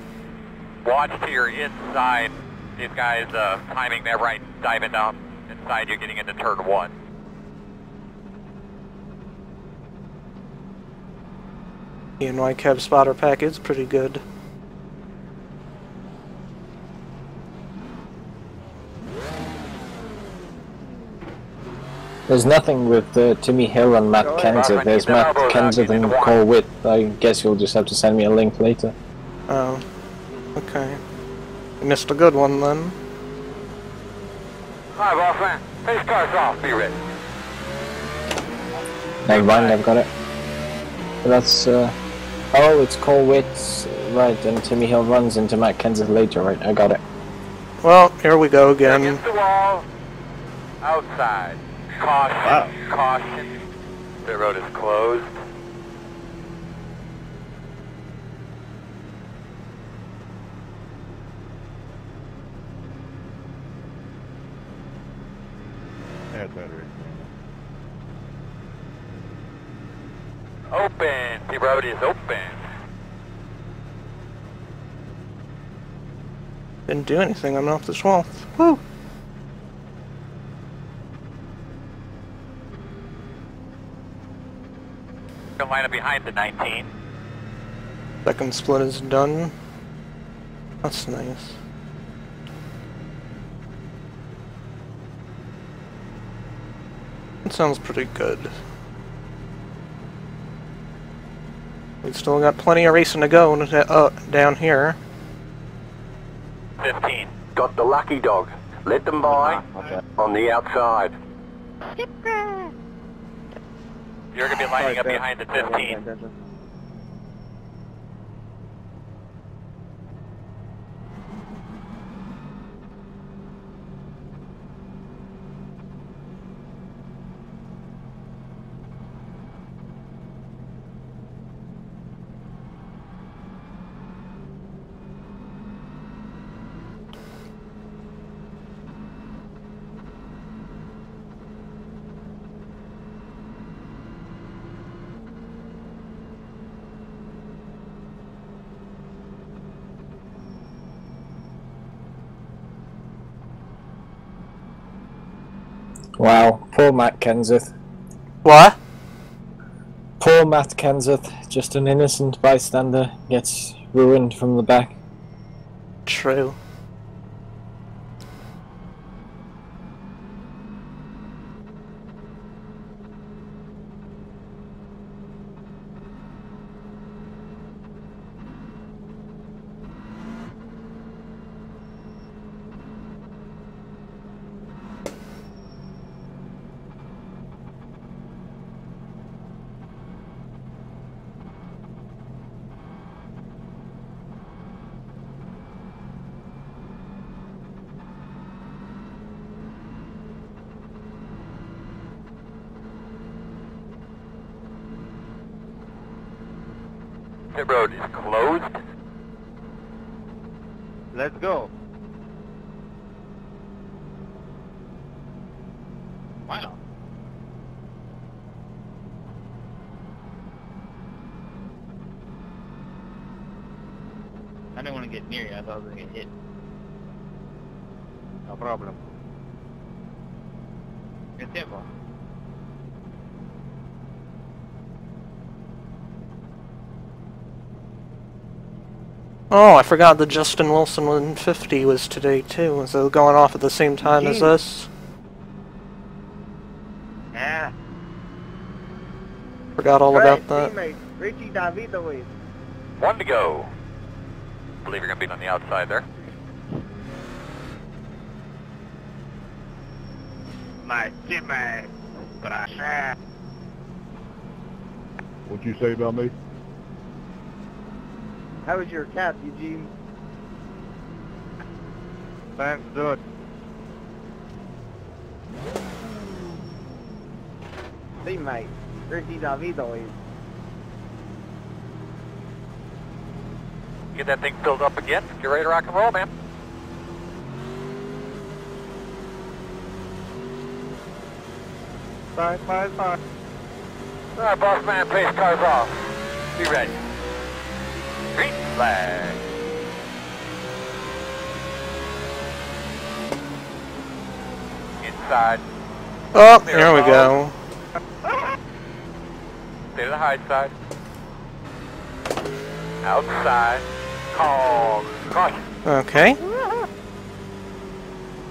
Watch to your inside. These guys uh, timing that right, diving down inside you, getting into turn one. And my Kev spotter pack is pretty good. There's nothing with uh, Timmy Hill and Matt Kenseth. There's Matt Kenseth and Cole Witt. I guess you'll just have to send me a link later. Oh, okay. You missed a good one then. Alright, well, friend. Pace car's off. Be ready. Never mind, I've got it. That's, uh... oh, it's Cole Witt. Right, and Timmy Hill runs into Matt Kenseth later. Right, I got it. Well, here we go again. Against the wall. Outside. Caution, wow. Caution. The road is closed. That's better. Open. The road is open. Didn't do anything. I'm off this wall. Woo! Carolina behind the nineteen. Second split is done. That's nice. It sounds pretty good. We've still got plenty of racing to go to, uh, down here. fifteen. Got the lucky dog. Let them by. Okay. On the outside. You're going to be lining up behind the fifteen. Wow, poor Matt Kenseth. What? Poor Matt Kenseth, just an innocent bystander, gets ruined from the back. True. The road is closed. Let's go. Wow. I didn't want to get near you. I thought I was going to get hit. No problem. It's simple. Oh, I forgot that Justin Wilson one fifty was today too. Is it going off at the same time Jeez. as us? Yeah. Forgot all Great about that. Teammate, Richie Davidovic. One to go. I believe you're going to be on the outside there. My teammate. What'd you say about me? How was your cap, Eugene? Thanks, dude. Teammate, Ricky Davidovic. Get that thing filled up again. Get ready to rock and roll, man. Bye, bye, bye. All right, boss man, pace cars off. Be ready. Green flag. Inside. Oh, there, there we go. Stay to the high side. Outside. Call. Caution. Okay.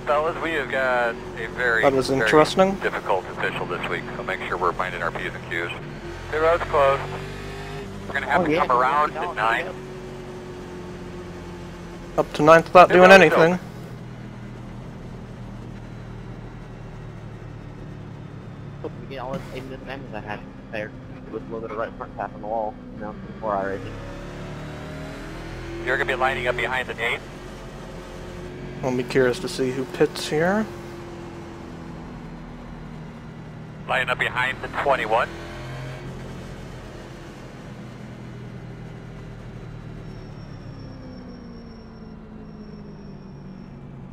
Fellas, we have got a very, that was interesting. very difficult official this week, so make sure we're minding our P's and Q's. The road's closed. We're going to have oh, to yeah. come around no, at nine. Up to ninth without doing anything. You know, it's aimed at the memories I had there. It was a little bit of right front tap on the wall, you know, before I raced. You're going to be lining up behind the eight. I'll be curious to see who pits here. Lining up behind the twenty-one.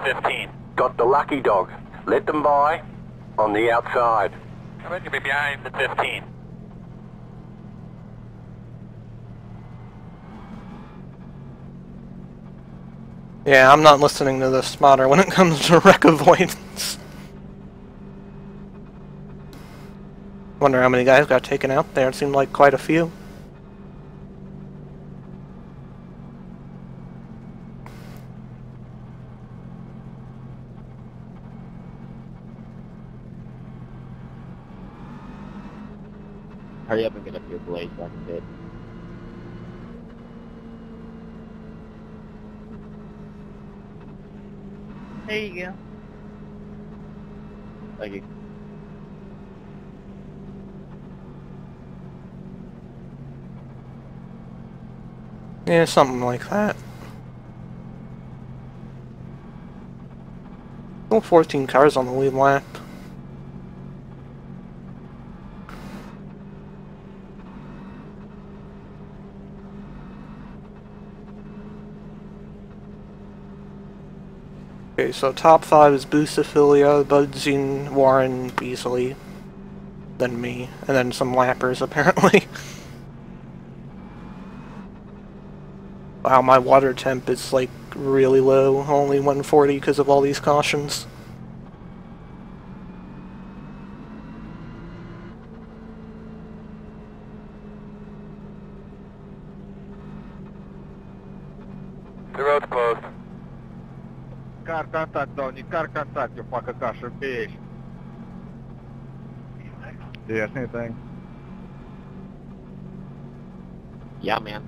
fifteen. Got the lucky dog. Let them by. On the outside. I'm going to be behind the fifteen. Yeah, I'm not listening to this spotter when it comes to wreck avoidance. Wonder how many guys got taken out there. It seemed like quite a few. Hurry up and get up your blade so I can hit. There you go. Thank you. Yeah, something like that. Still fourteen cars on the lead lap. Okay, so top five is Busafilia, Budzine, Warren, Beasley, then me, and then some lappers apparently. Wow, my water temp is like really low, only one forty because of all these cautions. The road's closed. Car contact, don't need car contact, you fucking caution bitch. Do you ask anything? Yeah, man.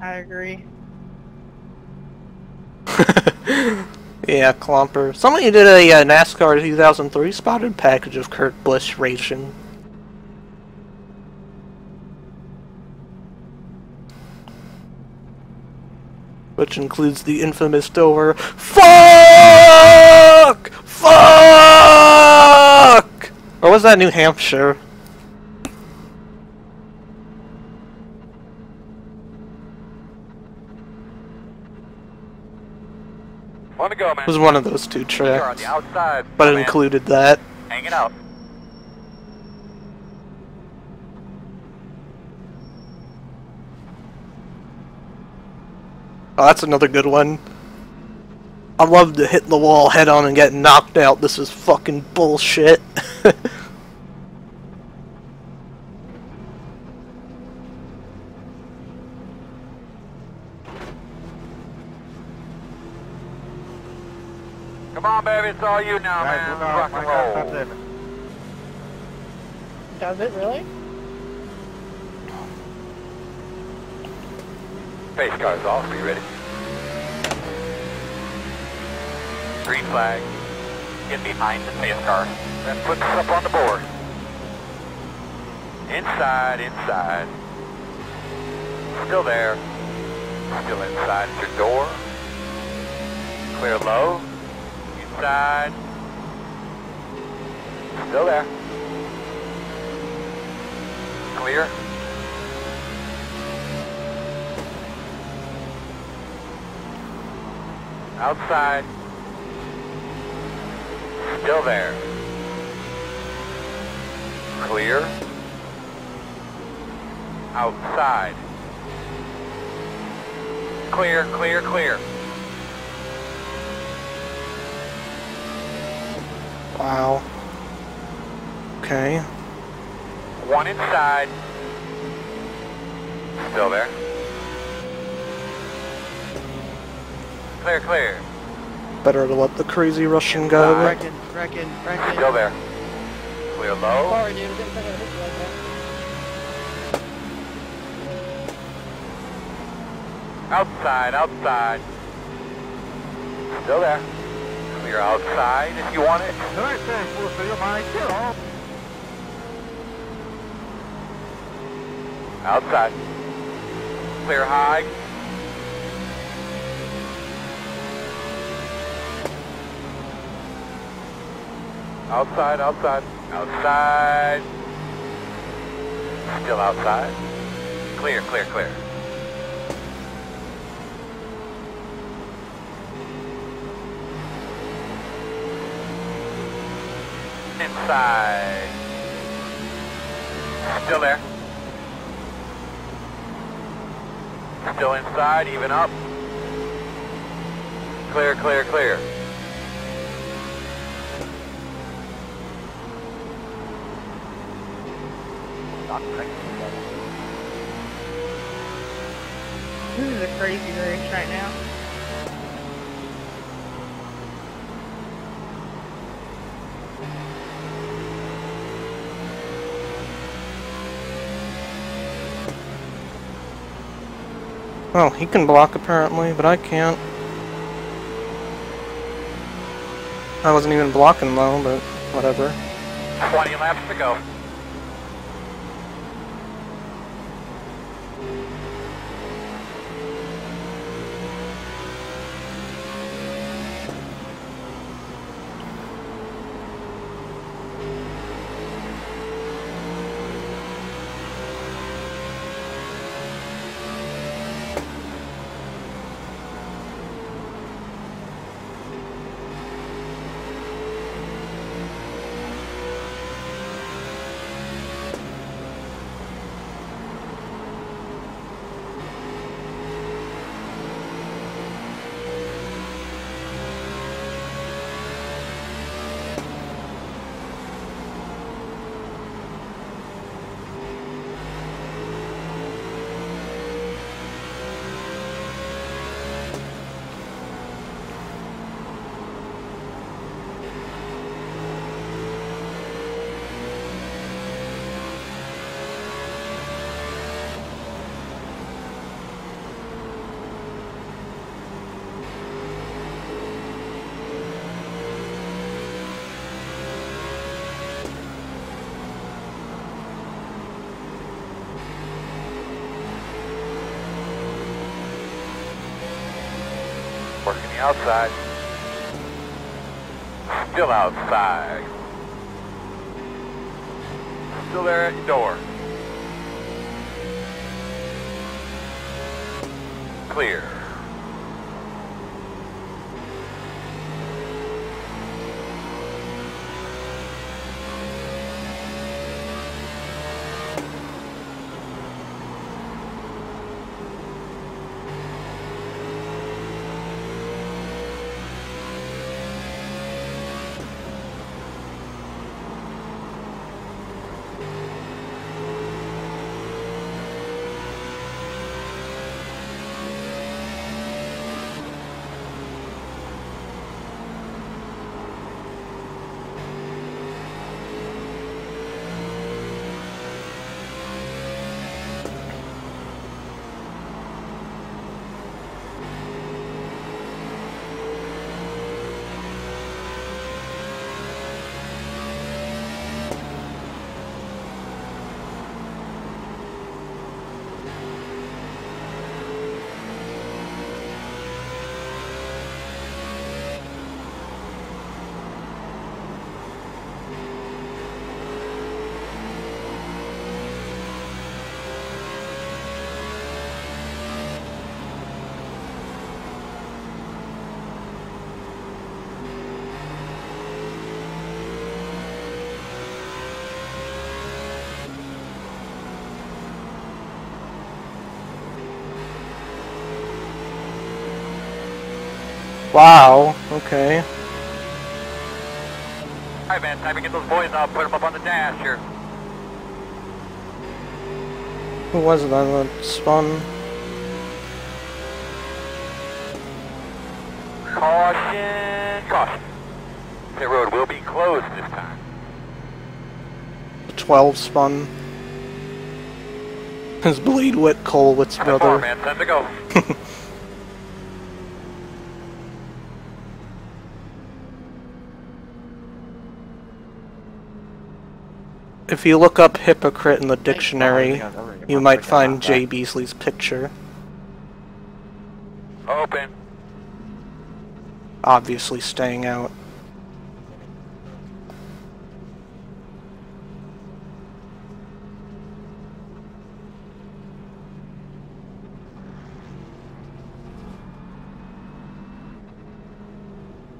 I agree. Yeah, Clomper. Somebody did a uh, NASCAR two thousand three spotted package of Kurt Busch racing. Which includes the infamous Dover. Fuck! Fuck! Or was that New Hampshire? One to go, man. It was one of those two tracks, outside, but it included that. Hang it out. Oh, that's another good one. I love to hit the wall head on and get knocked out. This is fucking bullshit. Come on, baby, it's all you now, man. Rock and roll. Does it really? Pace car's off, be ready. Green flag. Get behind the pace car. Then put this up on the board. Inside, inside. Still there. Still inside at your door. Clear low. Side. Still there. Clear. Outside. Still there. Clear. Outside. Clear, clear, clear. Wow. Okay. One inside. Still there. Clear, clear. Better to let the crazy Russian go. Reckon, reckon, reckon. Still there. Clear low. Sorry, dude. Outside, outside. Still there. You're outside if you want it. Outside. Clear high. Outside, outside, outside. Still outside. Clear, clear, clear. Inside. Still there. still inside, even up. Clear, clear, clear. This is a crazy race right now. Well, he can block apparently, but I can't. I wasn't even blocking though, but whatever. twenty laps to go. Working the outside. Still outside. Still there at your door. Clear. Wow, okay. Alright man, time to get those boys up, put them up on the dash here. Who was it that spun? Caution, caution. The road will be closed this time. The twelve spun. His bleed wit Cole with his brother. Four, man, time to go. If you look up hypocrite in the dictionary, you might find Jay Beasley's picture. Open. Obviously staying out.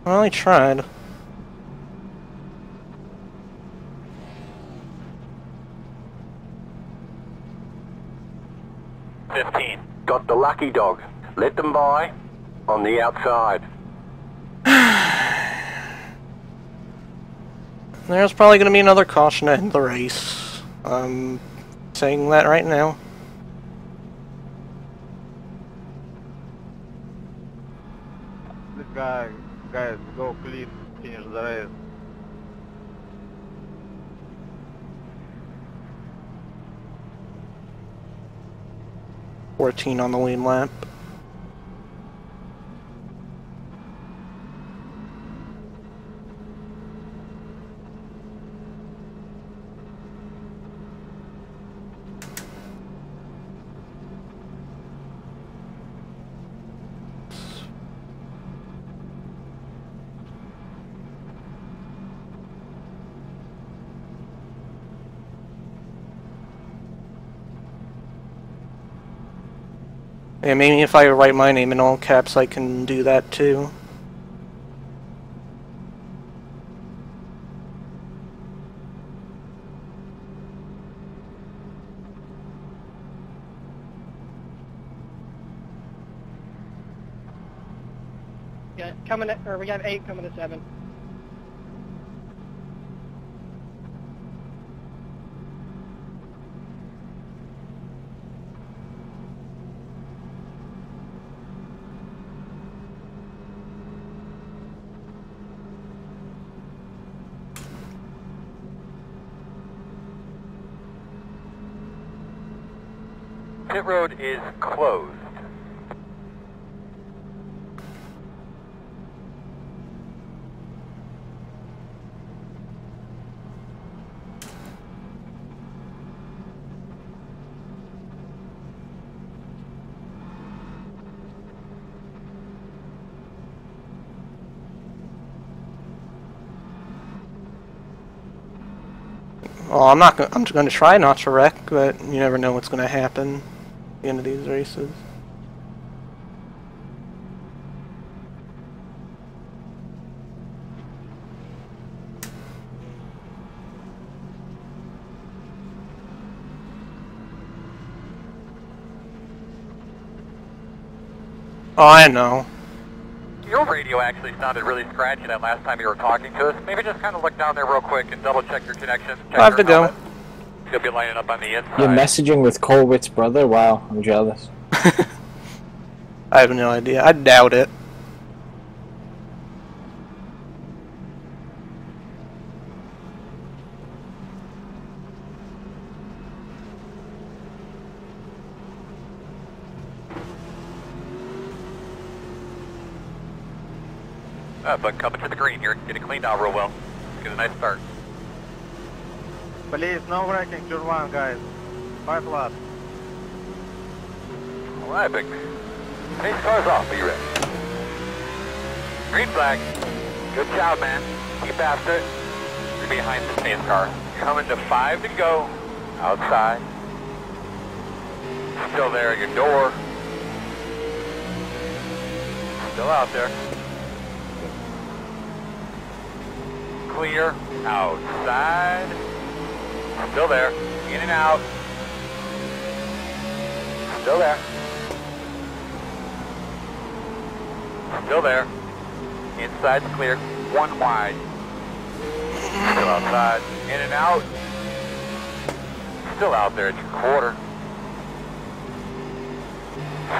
Well, I tried. fifteen. Got the lucky dog. Let them by on the outside. There's probably going to be another caution in the race. I'm saying that right now. This guy, guys, go please finish the race. fourteen on the lead lap. Yeah, maybe if I write my name in all caps, I can do that too. Yeah, coming at, or we got eight coming to seven. Pit road is closed. Well, I'm not gonna, I'm just going to try not to wreck, but you never know what's going to happen. The end of these races. Oh, I know. Your radio actually sounded really scratchy that last time you were talking to us. Maybe just kind of look down there real quick and double check your connections. Check I have to comment. go. You'll be lining up on the inside. You're messaging with Colwitt's brother? Wow, I'm jealous. I have no idea. I doubt it. Uh, but coming to the green here, getting cleaned out real well. Get a nice start. Please, no wrecking, turn one, guys. Five laps. Alright, big man. Pace car's off, be ready. Green flag. Good job, man. Keep after it. You're behind the pace car. Coming to five to go. Outside. Still there at your door. Still out there. Clear. Outside. Still there. In and out. Still there. Still there. Inside's clear. One wide. Still outside. In and out. Still out there at your quarter.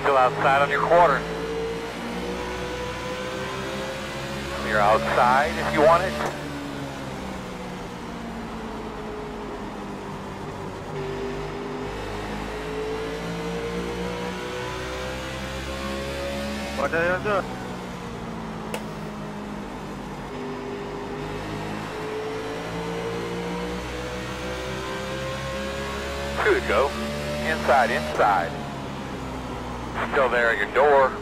Still outside on your quarter. Clear outside if you want it. What are you doing? Two to go. Inside, inside. Still there at your door.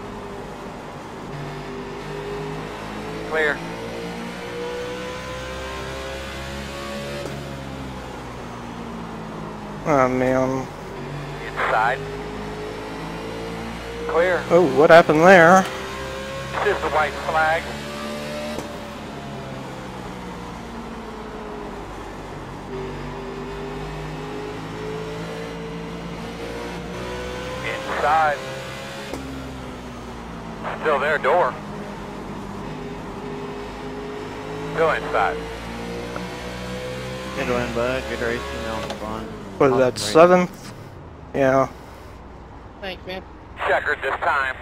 Clear. Oh man. Inside. Clear. Oh, what happened there? This is the white flag. side. Still there, door. Still inside. Good one, bud. Good racing. That was fun. Was awesome that racing. Seventh? Yeah. Thanks, man. Checkered this time.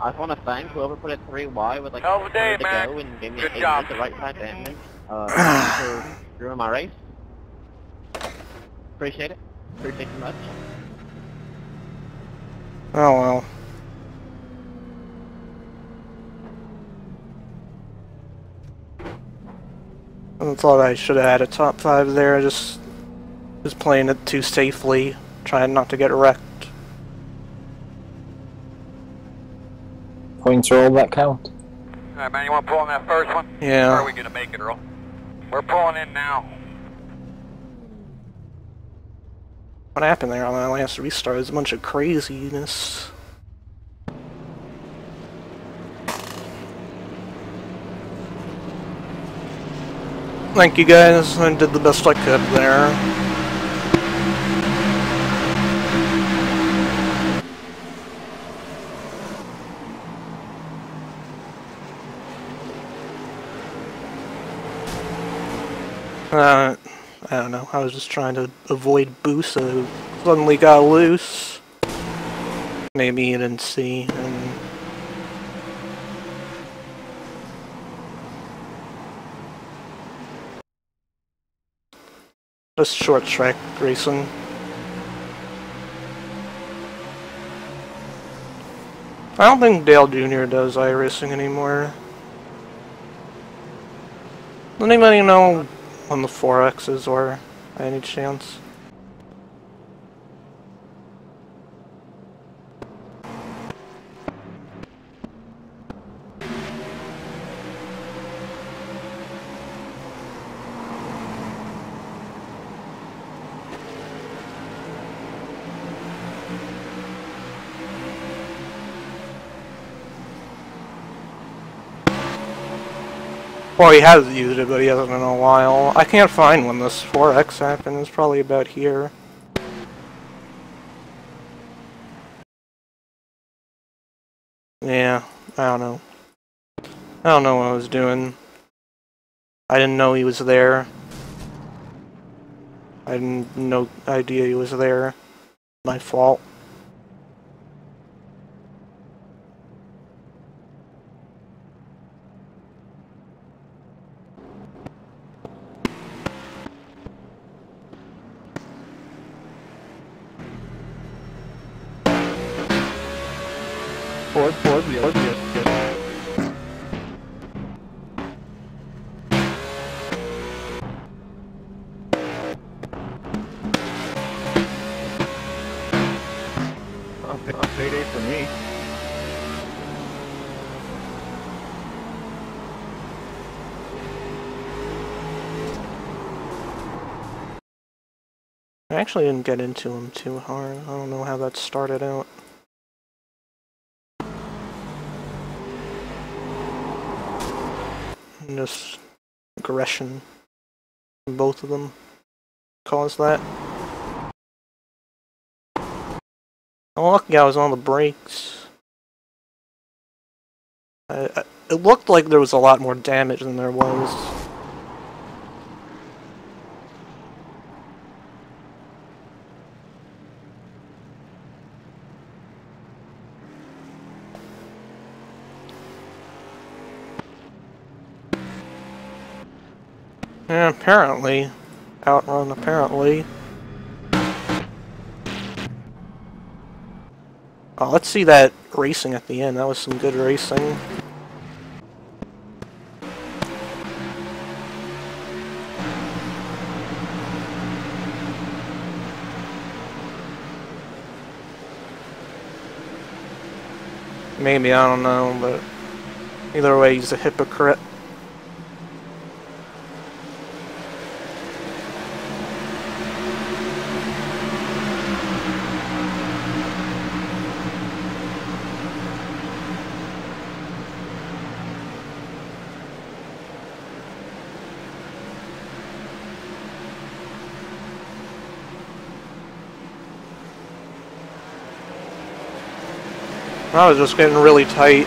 I just want to thank whoever put it three wide with like a day, to man. Go and gave me eight with the right side damage. Uh, for doing my race. Appreciate it. Appreciate it much. Oh well. I thought I should have had a top five there. Just, just playing it too safely, trying not to get wrecked. Points roll that count. All right, man. You want to pull on that first one? Yeah. Or are we gonna make it, Earl? We're pulling in now. What happened there on my last restart? It was a bunch of craziness. Thank you guys. I did the best I could there. Uh, I don't know. I was just trying to avoid boost, so it suddenly got loose. Maybe you didn't see. And just short track racing. I don't think Dale Junior does iRacing anymore. Does anybody know on the four X's or by any chance? Well, he has used it, but he hasn't in a while. I can't find when this four X happened. It's probably about here. Yeah, I don't know. I don't know what I was doing. I didn't know he was there. I had no idea he was there. My fault. Forward, forward, forward, yes, yes. Oh, payday for me. I actually didn't get into him too hard. I don't know how that started out. Just aggression. Both of them caused that. I'm lucky I was on the brakes. I, I, it looked like there was a lot more damage than there was. Yeah, apparently. Outrun, apparently. Oh, let's see that racing at the end. That was some good racing. Maybe, I don't know, but either way, he's a hypocrite. I was just getting really tight.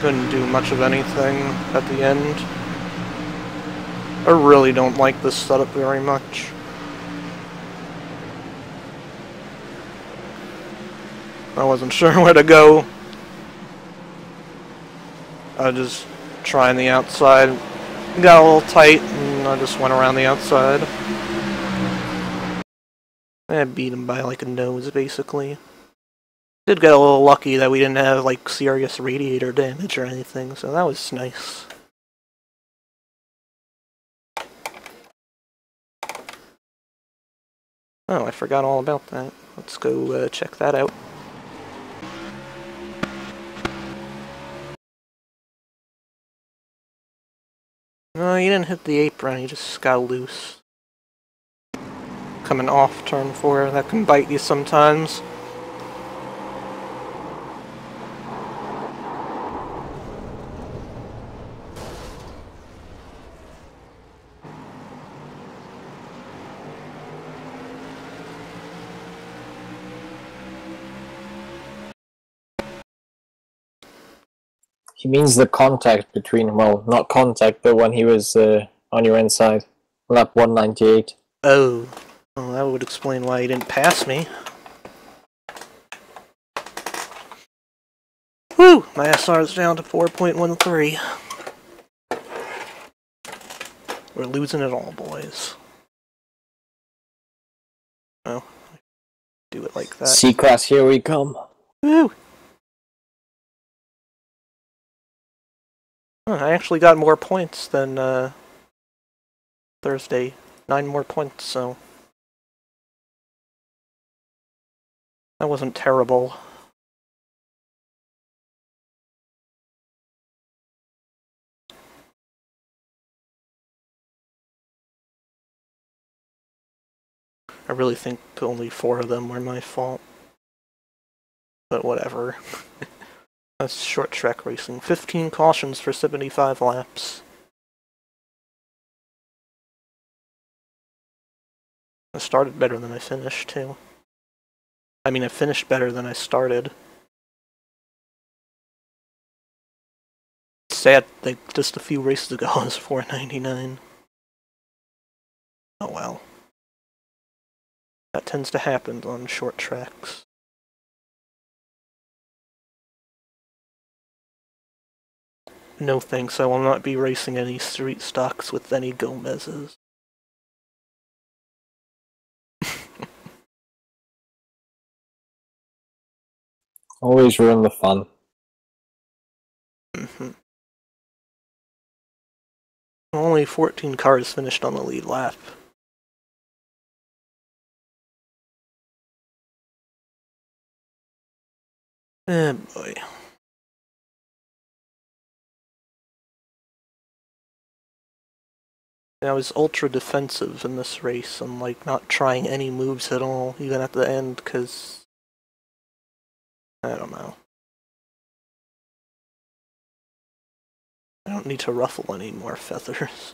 Couldn't do much of anything at the end. I really don't like this setup very much. I wasn't sure where to go. I was just trying the outside. Got a little tight and I just went around the outside. I beat him by like a nose, basically. Did get a little lucky that we didn't have like serious radiator damage or anything, so that was nice. Oh, I forgot all about that. Let's go uh, check that out. No, he didn't hit the apron, he just got loose. Coming off turn four, that can bite you sometimes. He means the contact between, well, not contact, but when he was uh, on your inside. Lap one ninety-eight. Oh. Well, that would explain why he didn't pass me. Whew! My S R is down to four point one three. We're losing it all, boys. Oh. Do it like that. C-Class, here we come. Woo! Huh, I actually got more points than uh, Thursday. Nine more points, so that wasn't terrible. I really think only four of them were my fault. But whatever. That's short track racing. fifteen cautions for seventy-five laps. I started better than I finished, too. I mean, I finished better than I started. Sad that just a few races ago I was four ninety-nine. Oh well. That tends to happen on short tracks. No thanks, I will not be racing any street stocks with any Gomez's. Always ruin the fun. Mm-hmm. Only fourteen cars finished on the lead lap. Eh, boy. I was ultra defensive in this race and like not trying any moves at all, even at the end, because I don't know. I don't need to ruffle any more feathers.